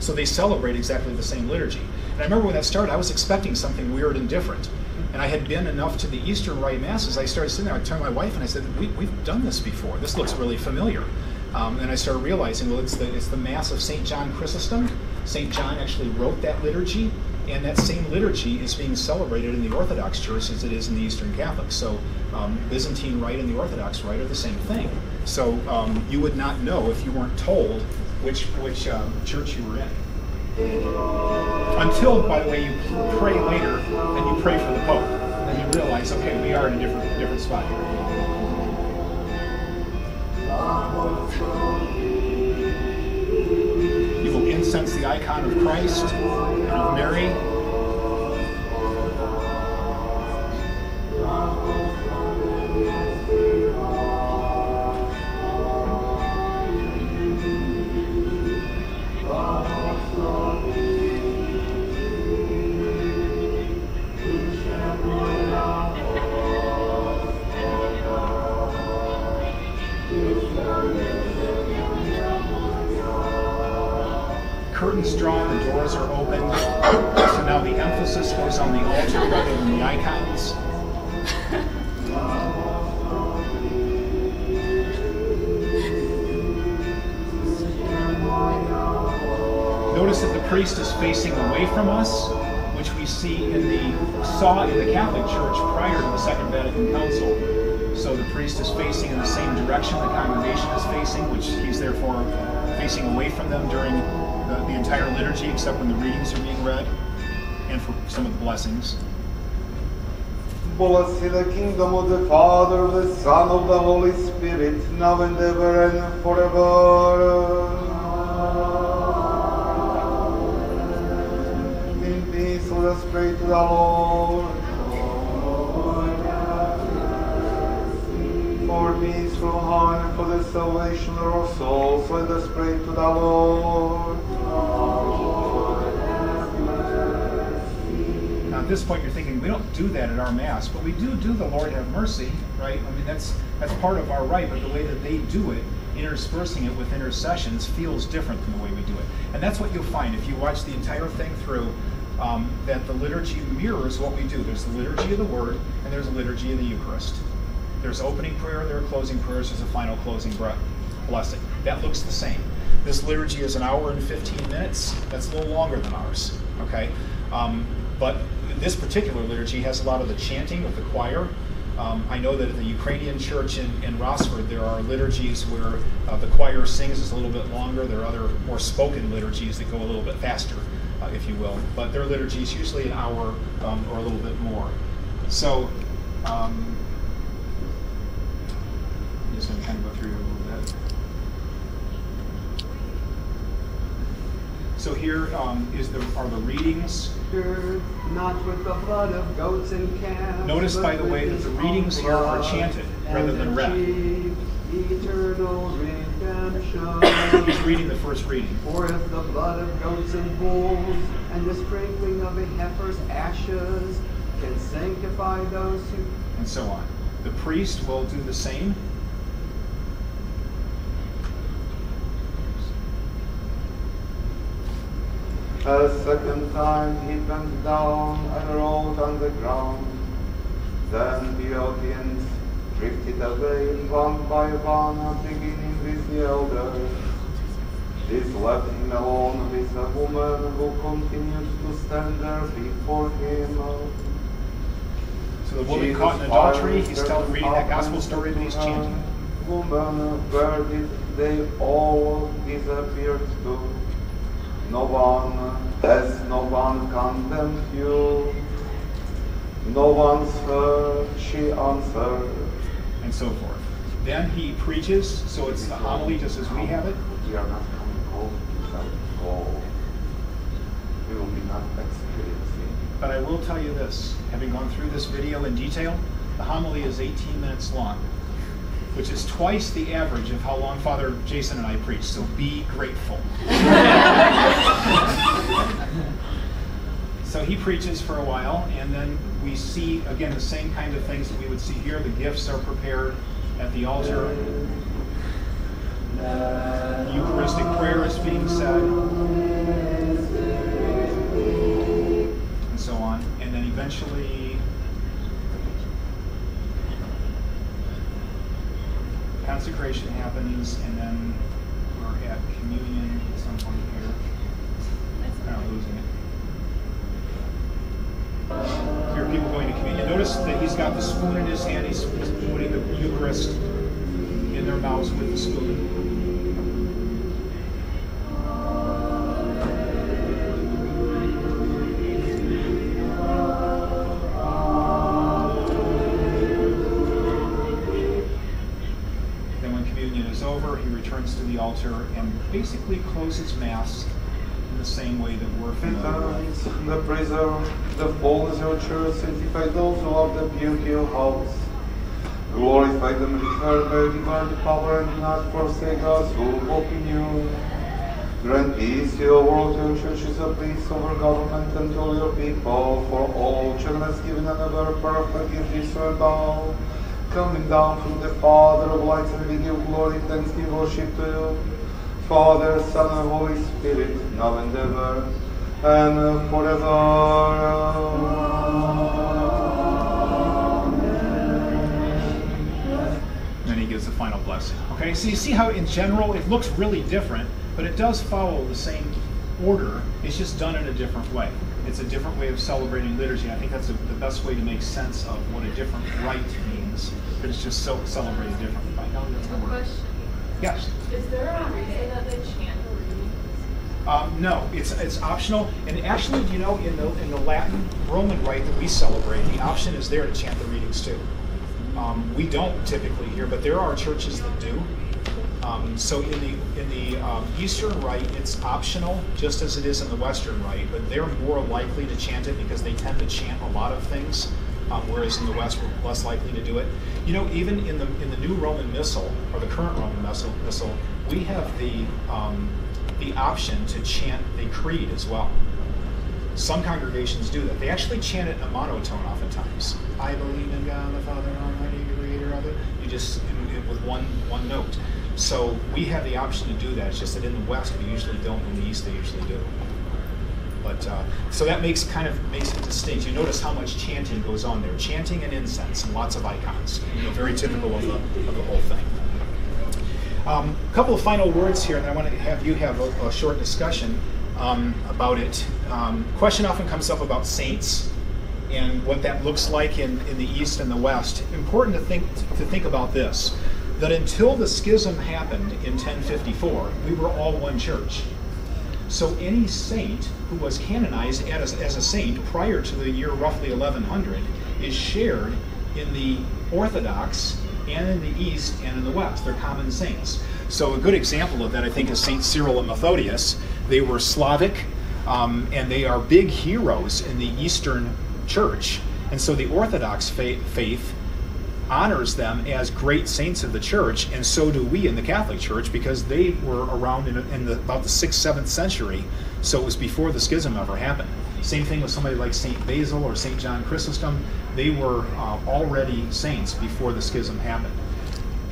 So they celebrate exactly the same liturgy. And I remember when that started, I was expecting something weird and different. And I had been enough to the Eastern Rite Masses, I started sitting there, I turned to my wife and I said, we, we've done this before, this looks really familiar. Um, and I started realizing, well, it's the, it's the Mass of Saint John Chrysostom. Saint John actually wrote that liturgy, and that same liturgy is being celebrated in the Orthodox Church as it is in the Eastern Catholic. So um, Byzantine Rite and the Orthodox Rite are the same thing. So um, you would not know if you weren't told which, which uh, church you were in. Until, by the way, you pray later and you pray for the Pope. And you realize, okay, we are in a different, different spot here. You will incense the icon of Christ and of Mary. curtain's drawn, the doors are open. So now the emphasis goes on the altar rather than the icons. Notice that the priest is facing away from us, which we see in the saw in the Catholic Church prior to the Second Vatican Council. So the priest is facing in the same direction the congregation is facing, which he's therefore facing away from them during the, the entire liturgy, except when the readings are being read, and for some of the blessings. Blessed is the kingdom of the Father, the Son, of the Holy Spirit, now and ever and forever. In peace, let us pray to the Lord. For peace, for harm, for the salvation of our souls, let us pray to the Lord. Now, at this point, you're thinking, we don't do that at our Mass, but we do do the Lord have mercy, right? I mean, that's that's part of our rite, but the way that they do it, interspersing it with intercessions, feels different from the way we do it. And that's what you'll find if you watch the entire thing through, um, that the liturgy mirrors what we do. There's the liturgy of the Word, and there's the liturgy of the Eucharist. There's opening prayer, there are closing prayers, there's a final closing breath, blessing. That looks the same. This liturgy is an hour and fifteen minutes. That's a little longer than ours, okay? Um, but this particular liturgy has a lot of the chanting of the choir. Um, I know that at the Ukrainian Church in, in Rossford, there are liturgies where uh, the choir sings is a little bit longer. There are other more spoken liturgies that go a little bit faster, uh, if you will. But their liturgy is usually an hour um, or a little bit more. So, um, I'm just going to kind of go through a little bit. So here um, is the are the readings. Not with the blood of goats and calves. Notice, by the way, that the readings here are chanted rather than read. He's reading the first reading. For if the blood of goats and bulls and the sprinkling of a heifer's ashes can sanctify those who... And so on. The priest will do the same. A second time he bent down and rolled on the ground. Then the audience drifted away one by one, beginning with the elder. This left him alone with a woman who continued to stand there before him. So the woman Jesus caught in adultery, he's telling, reading that gospel story and he's chanting. Woman, where did they all disappear to? No one, has no one condemned you? No one's heard, she answered. And so forth. Then he preaches, so it's the homily just as we have it. We are not coming home to that goal. We will be not experiencing. But I will tell you this, having gone through this video in detail, the homily is eighteen minutes long, which is twice the average of how long Father Jason and I preach, so be grateful. So he preaches for a while, and then we see, again, the same kind of things that we would see here. The gifts are prepared at the altar. The Eucharistic prayer is being said. And so on. And then eventually, consecration happens, and then we're at communion at some point here. I'm kind of losing it. Here are people going to communion. Notice that he's got the spoon in his hand. He's putting the Eucharist in their mouths with the spoon. To the altar and basically closes Mass in the same way that we're familiar with. The preserve, the fullness of church, sanctify those who love the beauty of house. Glorify them with her divine power and not forsake us who hope in you. Grant peace to your world, your churches, a peace over government and all your people, for all children has given another perfect gift is all. Coming down from the Father of lights, and we give glory, thanks, give worship to you. Father, Son, and Holy Spirit, now and ever, and forever. Amen. Then he gives the final blessing. Okay, so you see how in general it looks really different, but it does follow the same order. It's just done in a different way. It's a different way of celebrating liturgy. I think that's a, the best way to make sense of what a different rite means. It's just so celebrated differently by God. That's the word. Yes. Is there a reason that they chant the readings? Um, no, it's it's optional. And actually, you know, in the in the Latin Roman rite that we celebrate, the option is there to chant the readings too. Um, we don't typically here, but there are churches that do. Um, so in the in the um, Eastern Rite, it's optional, just as it is in the Western Rite. But they're more likely to chant it because they tend to chant a lot of things. Um, whereas in the West, we're less likely to do it. You know, even in the in the new Roman Missal, or the current Roman Missal, missal we have the, um, the option to chant the creed as well. Some congregations do that. They actually chant it in a monotone oftentimes. I believe in God, the Father, Almighty, Creator of it. You just, in, in, with one, one note. So we have the option to do that. It's just that in the West, we usually don't. In the East, they usually do. But, uh, so that makes kind of makes it distinct. You notice how much chanting goes on there. Chanting and incense and lots of icons. You know, very typical of the, of the whole thing. A um, couple of final words here, and I want to have you have a, a short discussion um, about it. Um, question often comes up about saints and what that looks like in, in the East and the West. Important to think, to think about this, that until the schism happened in ten fifty-four, we were all one church. So any saint who was canonized as, as a saint prior to the year roughly eleven hundred is shared in the Orthodox and in the East and in the West. They're common saints. So a good example of that, I think, is Saint Cyril and Methodius. They were Slavic, um, and they are big heroes in the Eastern Church. And so the Orthodox faith, faith honors them as great saints of the church, and so do we in the Catholic Church, because they were around in, in the, about the sixth, seventh century, so it was before the schism ever happened. Same thing with somebody like Saint Basil or Saint John Chrysostom. They were uh, already saints before the schism happened.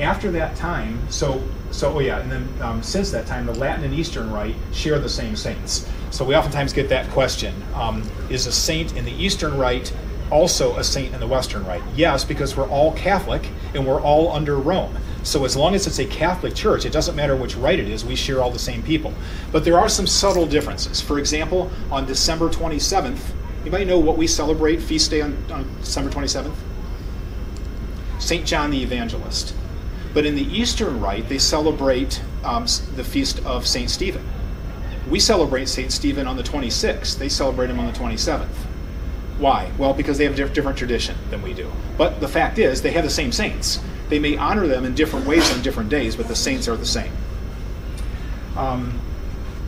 After that time, so, so oh yeah, and then um, since that time, the Latin and Eastern Rite share the same saints. So we oftentimes get that question, um, is a saint in the Eastern Rite also a saint in the Western Rite? Yes, because we're all Catholic and we're all under Rome. So as long as it's a Catholic church, it doesn't matter which rite it is, we share all the same people. But there are some subtle differences. For example, on December twenty-seventh, you might know what we celebrate, feast day on, on December twenty-seventh? Saint John the Evangelist. But in the Eastern Rite, they celebrate um, the feast of Saint Stephen. We celebrate Saint Stephen on the twenty-sixth. They celebrate him on the twenty-seventh. Why? Well, because they have a different tradition than we do. But the fact is, they have the same saints. They may honor them in different ways on different days, but the saints are the same. Um,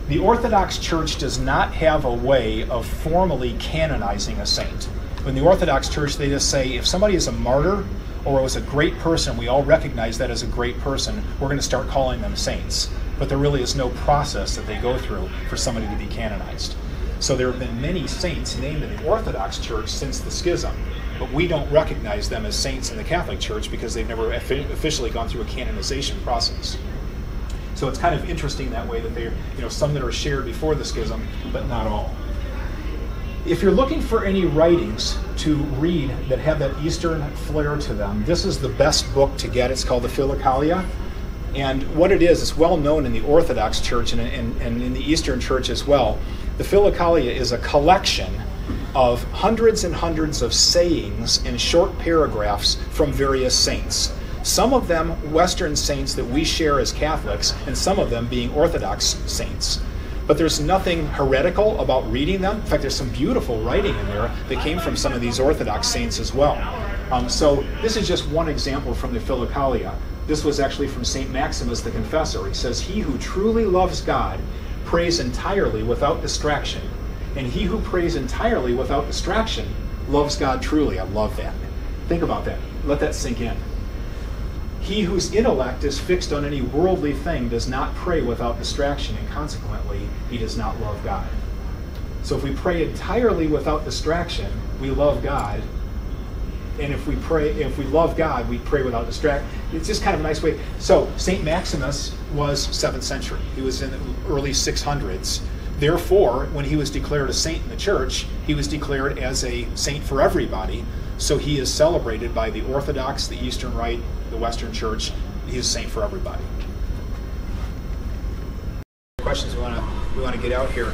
the Orthodox Church does not have a way of formally canonizing a saint. In the Orthodox Church, they just say, if somebody is a martyr or was a great person, we all recognize that as a great person, we're going to start calling them saints. But there really is no process that they go through for somebody to be canonized. So there have been many saints named in the Orthodox Church since the schism, but we don't recognize them as saints in the Catholic Church because they've never officially gone through a canonization process. So it's kind of interesting that way that they're, you know, some that are shared before the schism, but not all. If you're looking for any writings to read that have that Eastern flair to them, this is the best book to get. It's called the Philokalia. And what it is, it's well known in the Orthodox Church and, and, and in the Eastern Church as well. The Philokalia is a collection of hundreds and hundreds of sayings in short paragraphs from various saints. Some of them Western saints that we share as Catholics, and some of them being Orthodox saints. But there's nothing heretical about reading them. In fact, there's some beautiful writing in there that came from some of these Orthodox saints as well. Um, so this is just one example from the Philokalia. This was actually from Saint Maximus the Confessor. He says, "He who truly loves God prays entirely without distraction, and he who prays entirely without distraction loves God truly." I love that. Think about that. Let that sink in. He whose intellect is fixed on any worldly thing does not pray without distraction, and consequently, he does not love God. So if we pray entirely without distraction, we love God. and if we pray, if we love God, we pray without distraction. It's just kind of a nice way. So Saint Maximus was seventh century. He was in the early six hundreds. Therefore, when he was declared a saint in the church, he was declared as a saint for everybody. So he is celebrated by the Orthodox, the Eastern Rite, the Western Church. He is a saint for everybody. Questions we want to we want to get out here.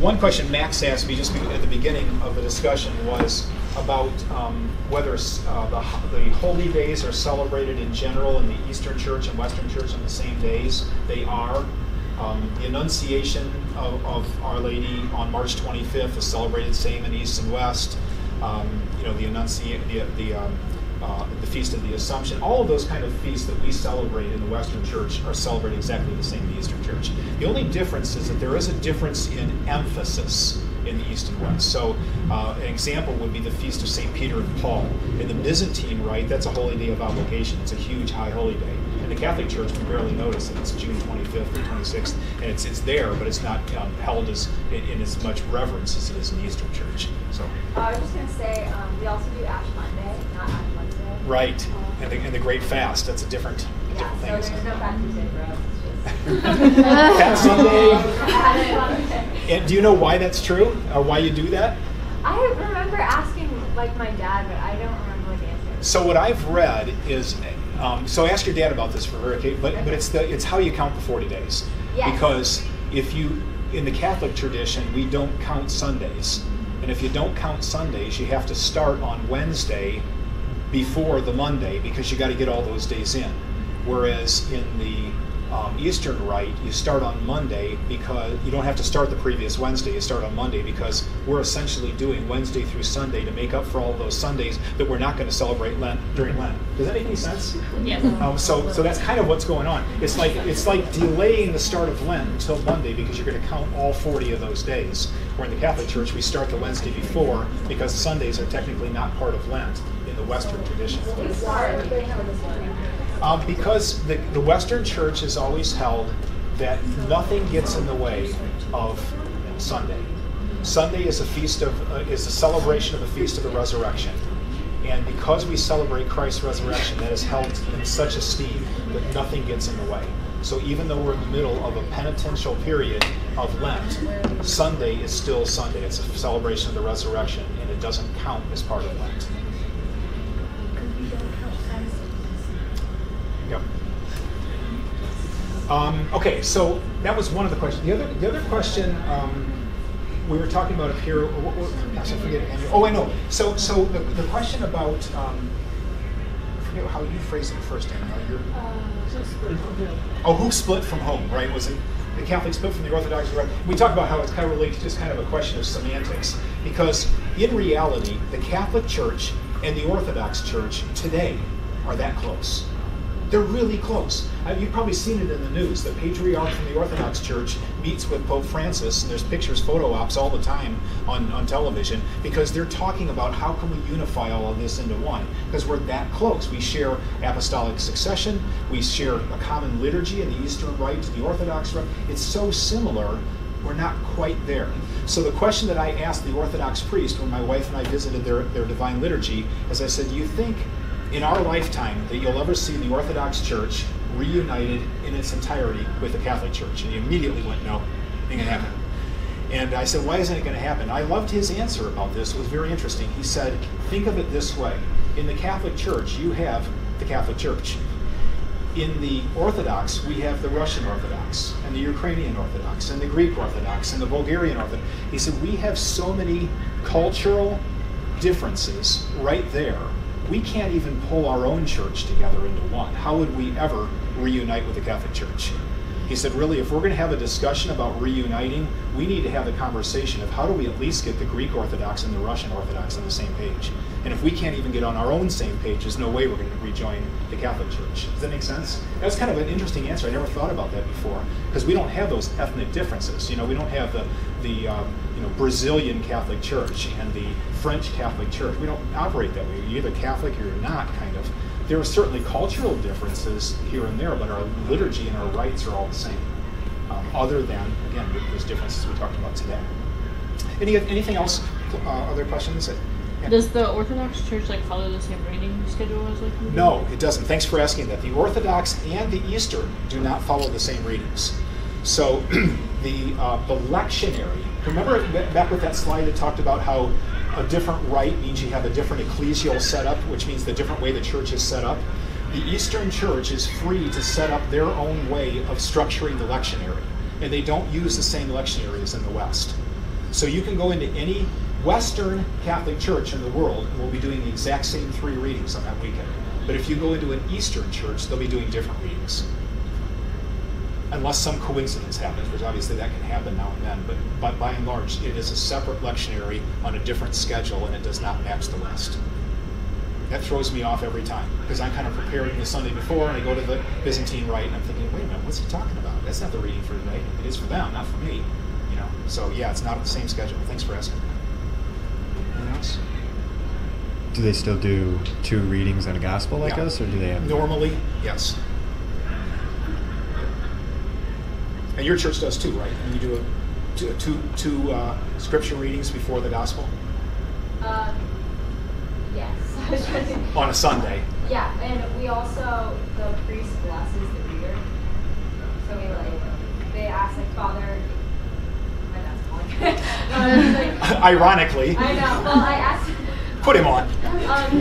One question Max asked me just at the beginning of the discussion was about um, whether uh, the, the holy days are celebrated in general in the Eastern Church and Western Church on the same days. They are. Um, the Annunciation of, of Our Lady on March twenty-fifth is celebrated same in East and West. Um, you know, the Annunciation, the, the, um, uh, the Feast of the Assumption, all of those kind of feasts that we celebrate in the Western Church are celebrated exactly the same in the Eastern Church. The only difference is that there is a difference in emphasis in the East and West. So uh, an example would be the Feast of Saint Peter and Paul. In the Byzantine Rite, that's a holy day of obligation. It's a huge high holy day. In the Catholic Church, we barely notice that it's June twenty-fifth or twenty-sixth, and it's, it's there, but it's not um, held as in, in as much reverence as it is in the Eastern Church. So uh, I was just going to say, um, we also do Ash Monday, not Ash Wednesday. Right, um, and, the, and the Great Fast, that's a different, yeah, different so thing. So there's no Fast Tuesday for us. Fast Sunday. And do you know why that's true, or why you do that? I remember asking, like, my dad, but I don't remember the answer. So what I've read is, um, so ask your dad about this for her, okay? But okay. But it's the it's how you count the forty days. Yes. Because if you, in the Catholic tradition, we don't count Sundays, and if you don't count Sundays, you have to start on Wednesday before the Monday because you got to get all those days in. Whereas in the Um, Eastern Rite, you start on Monday because you don't have to start the previous Wednesday, you start on Monday because we're essentially doing Wednesday through Sunday to make up for all those Sundays that we're not going to celebrate Lent during Lent. Does that make any sense? Yes. Um, so, so that's kind of what's going on. It's like, it's like delaying the start of Lent until Monday because you're going to count all forty of those days. Where in the Catholic Church, we start the Wednesday before because Sundays are technically not part of Lent in the Western tradition. Um, because the, the Western Church has always held that nothing gets in the way of Sunday. Sunday is a feast of uh, is a celebration of the Feast of the Resurrection, and because we celebrate Christ's resurrection, that is held in such esteem that nothing gets in the way. So even though we're in the middle of a penitential period of Lent, Sunday is still Sunday. It's a celebration of the resurrection, and it doesn't count as part of Lent. Yep. Um, okay, so that was one of the questions. The other, the other question um, we were talking about up here. What, what, gosh, I forget. Oh, I know. So, so the, the question about um, I forget how you phrased it first, Anna. How you're, oh, who split from whom? Right? Was it the Catholic split from the Orthodox? Right? We talked about how it's kind of related, just kind of a question of semantics, because in reality, the Catholic Church and the Orthodox Church today are that close. They're really close. Uh, you've probably seen it in the news. The patriarch from the Orthodox Church meets with Pope Francis, and there's pictures, photo ops all the time on, on television, because they're talking about how can we unify all of this into one, because we're that close. We share apostolic succession. We share a common liturgy in the Eastern Rite to the Orthodox Rite. It's so similar, we're not quite there. So the question that I asked the Orthodox priest when my wife and I visited their, their Divine Liturgy is I said, do you think in our lifetime that you'll ever see the Orthodox Church reunited in its entirety with the Catholic Church? And he immediately went, no, it ain't gonna happen. And I said, why isn't it gonna happen? I loved his answer about this. It was very interesting. He said, think of it this way. In the Catholic Church, you have the Catholic Church. In the Orthodox, we have the Russian Orthodox, and the Ukrainian Orthodox, and the Greek Orthodox, and the Bulgarian Orthodox. He said, we have so many cultural differences right there. We can't even pull our own church together into one. How would we ever reunite with the Catholic Church? He said, really, if we're going to have a discussion about reuniting, we need to have a conversation of how do we at least get the Greek Orthodox and the Russian Orthodox on the same page? And if we can't even get on our own same page, there's no way we're going to rejoin the Catholic Church. Does that make sense? That's kind of an interesting answer. I never thought about that before, because we don't have those ethnic differences. You know, we don't have the, the um, you know, Brazilian Catholic Church and the French Catholic Church. We don't operate that way. You're either Catholic or you're not, kind of. There are certainly cultural differences here and there, but our liturgy and our rites are all the same, um, other than, again, those differences we talked about today. Any, anything else, uh, other questions that Does the Orthodox Church like follow the same reading schedule as like? No, it doesn't. Thanks for asking that. The Orthodox and the Eastern do not follow the same readings. So the uh, the lectionary. Remember back with that slide that talked about how a different rite means you have a different ecclesial setup, which means the different way the church is set up. The Eastern Church is free to set up their own way of structuring the lectionary, and they don't use the same lectionaries in the West. So you can go into any Western Catholic Church in the world and we'll be doing the exact same three readings on that weekend. But if you go into an Eastern Church, they'll be doing different readings. Unless some coincidence happens, which obviously that can happen now and then, but, but by and large, it is a separate lectionary on a different schedule and it does not match the West. That throws me off every time, because I'm kind of preparing the Sunday before and I go to the Byzantine Rite and I'm thinking, wait a minute, what's he talking about? That's not the reading for today. It is for them, not for me. You know. So yeah, it's not the same schedule. Thanks for asking. Anyone else? Do they still do two readings and a gospel like yeah. us, or do they have... Normally, yes. And your church does too, right? And you do a, two, two, two uh, scripture readings before the gospel? Uh, yes. On a Sunday. Yeah, and we also, the priest blesses the reader. So we like, they ask like, Father, my dad's calling. um, like, Ironically. I know, well I asked. Put him on. Um,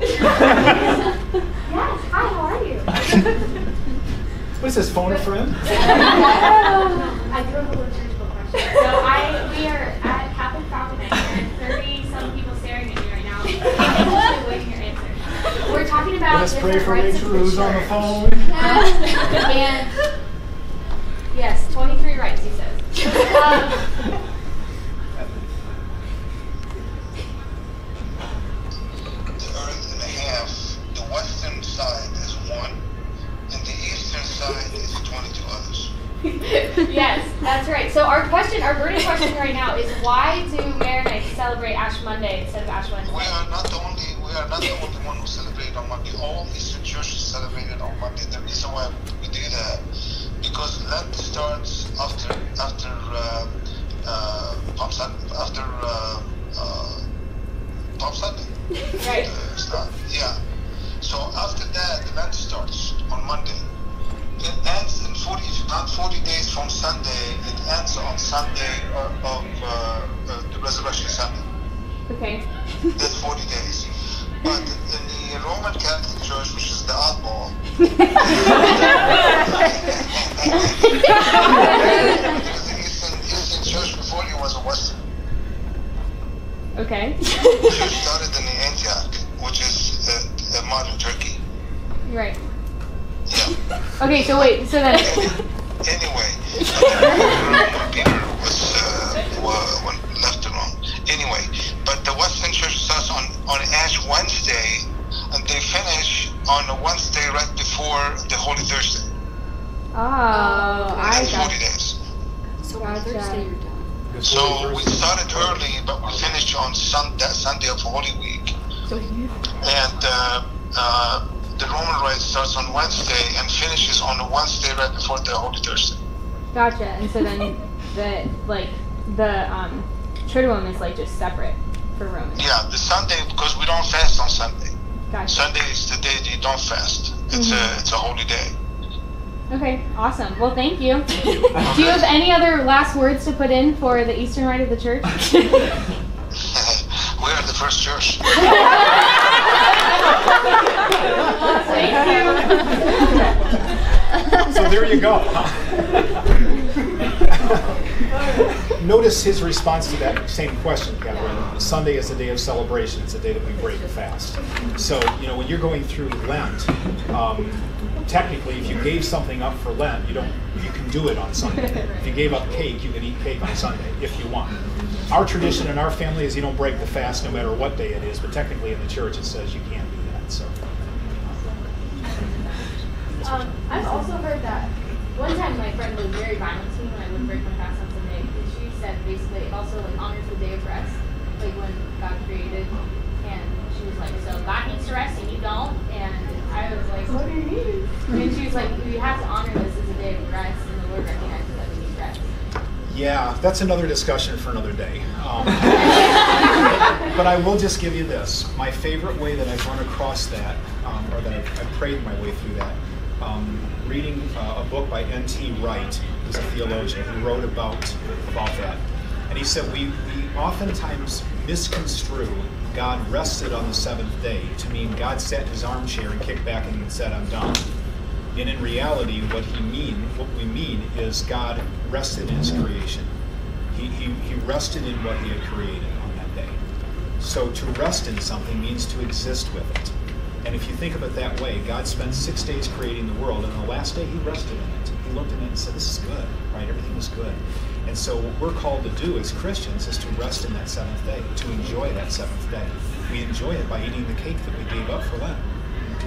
Yes, hi, how are you? What is this, phone a friend? I grew up a little church book question. So I, we are at Catholic Falcon and there are thirty some people staring at me right now. I'm waiting your answer. We're talking about Let's pray for Rachel who's on the phone. And, yes, twenty-three rights, he says. Um, Yes, that's right. So our question, our burning question right now is why do Maronites celebrate Ash Monday instead of Ash Wednesday? We are not the only, we are not the only one who celebrate on Monday. All Eastern churches celebrated on Monday. The reason why we do that, because Lent starts after after uh, uh, Palm Sunday, after uh, uh, Palm Sunday. Right. Uh, start. Yeah. So after that, the Lent starts on Monday. It ends in forty, not forty days from Sunday. It ends on Sunday of, of uh, uh, the Resurrection Sunday. Okay. That's forty days. But in the Roman Catholic Church, which is the oddball, because the Eastern, Eastern Church before you was a Western. Okay. The church started in Antioch, which is uh, uh, modern Turkey. Right. Yeah. Okay, so wait, so then... Anyway, Peter was, uh, when left alone. Anyway, but the Western Church starts on, on Ash Wednesday, and they finish on a Wednesday right before the Holy Thursday. Oh, I got forty days. So on Thursday you're done. So we started early, but we finished on Sunday, Sunday of Holy Week. So you... And, uh... uh the Roman Rite starts on Wednesday and finishes on a Wednesday right before the Holy Thursday. Gotcha. And so then the like the um, Triduum is like just separate for Romans. Yeah, the Sunday, because we don't fast on Sunday. Gotcha. Sunday is the day you don't fast. It's mm-hmm. a it's a holy day. Okay, awesome. Well, thank you. Do you have any other last words to put in for the Eastern Rite of the Church? We are the first church. Thank you. So there you go. Huh? Notice his response to that same question, Catherine. Sunday is a day of celebration. It's a day that we break a fast. So, you know, when you're going through Lent, um, technically, if you gave something up for Lent, you don't. You can do it on Sunday. If you gave up cake, you can eat cake on Sunday if you want. Our tradition in our family is you don't break the fast no matter what day it is, but technically in the church it says you can't do that. So. Um, I've also heard that one time my friend was very violent to me when I would break my fast on Sunday, and she said basically it also like honors the day of rest, like when God created, and she was like, so God needs to rest and you don't, and I was like, what do you mean? And she was like, we have to honor this as a day of rest, and the Lord recognizes that we need rest. Yeah, that's another discussion for another day. Um, but I will just give you this. My favorite way that I've run across that, um, or that I've, I've prayed my way through that, um, reading uh, a book by N T Wright, who's a theologian, who wrote about, about that. And he said, we, we oftentimes misconstrue God rested on the seventh day to mean God sat in his armchair and kicked back and said, I'm done. And in reality, what he mean, what we mean is God rested in his creation. He, he, he rested in what he had created on that day. So to rest in something means to exist with it. And if you think of it that way, God spent six days creating the world, and the last day he rested in it. He looked at it and said, this is good, right? Everything was good. And so what we're called to do as Christians is to rest in that seventh day, to enjoy that seventh day. We enjoy it by eating the cake that we gave up for Lent.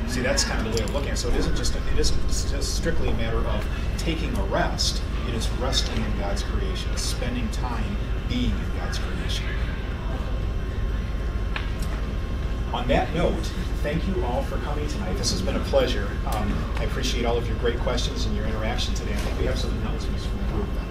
See, that's kind of the way of looking at it. So it isn't just, it isn't just strictly a matter of taking a rest. It is resting in God's creation, spending time being in God's creation. On that note, thank you all for coming tonight. This has been a pleasure. Um, I appreciate all of your great questions and your interaction today. I think we have some announcements from the group.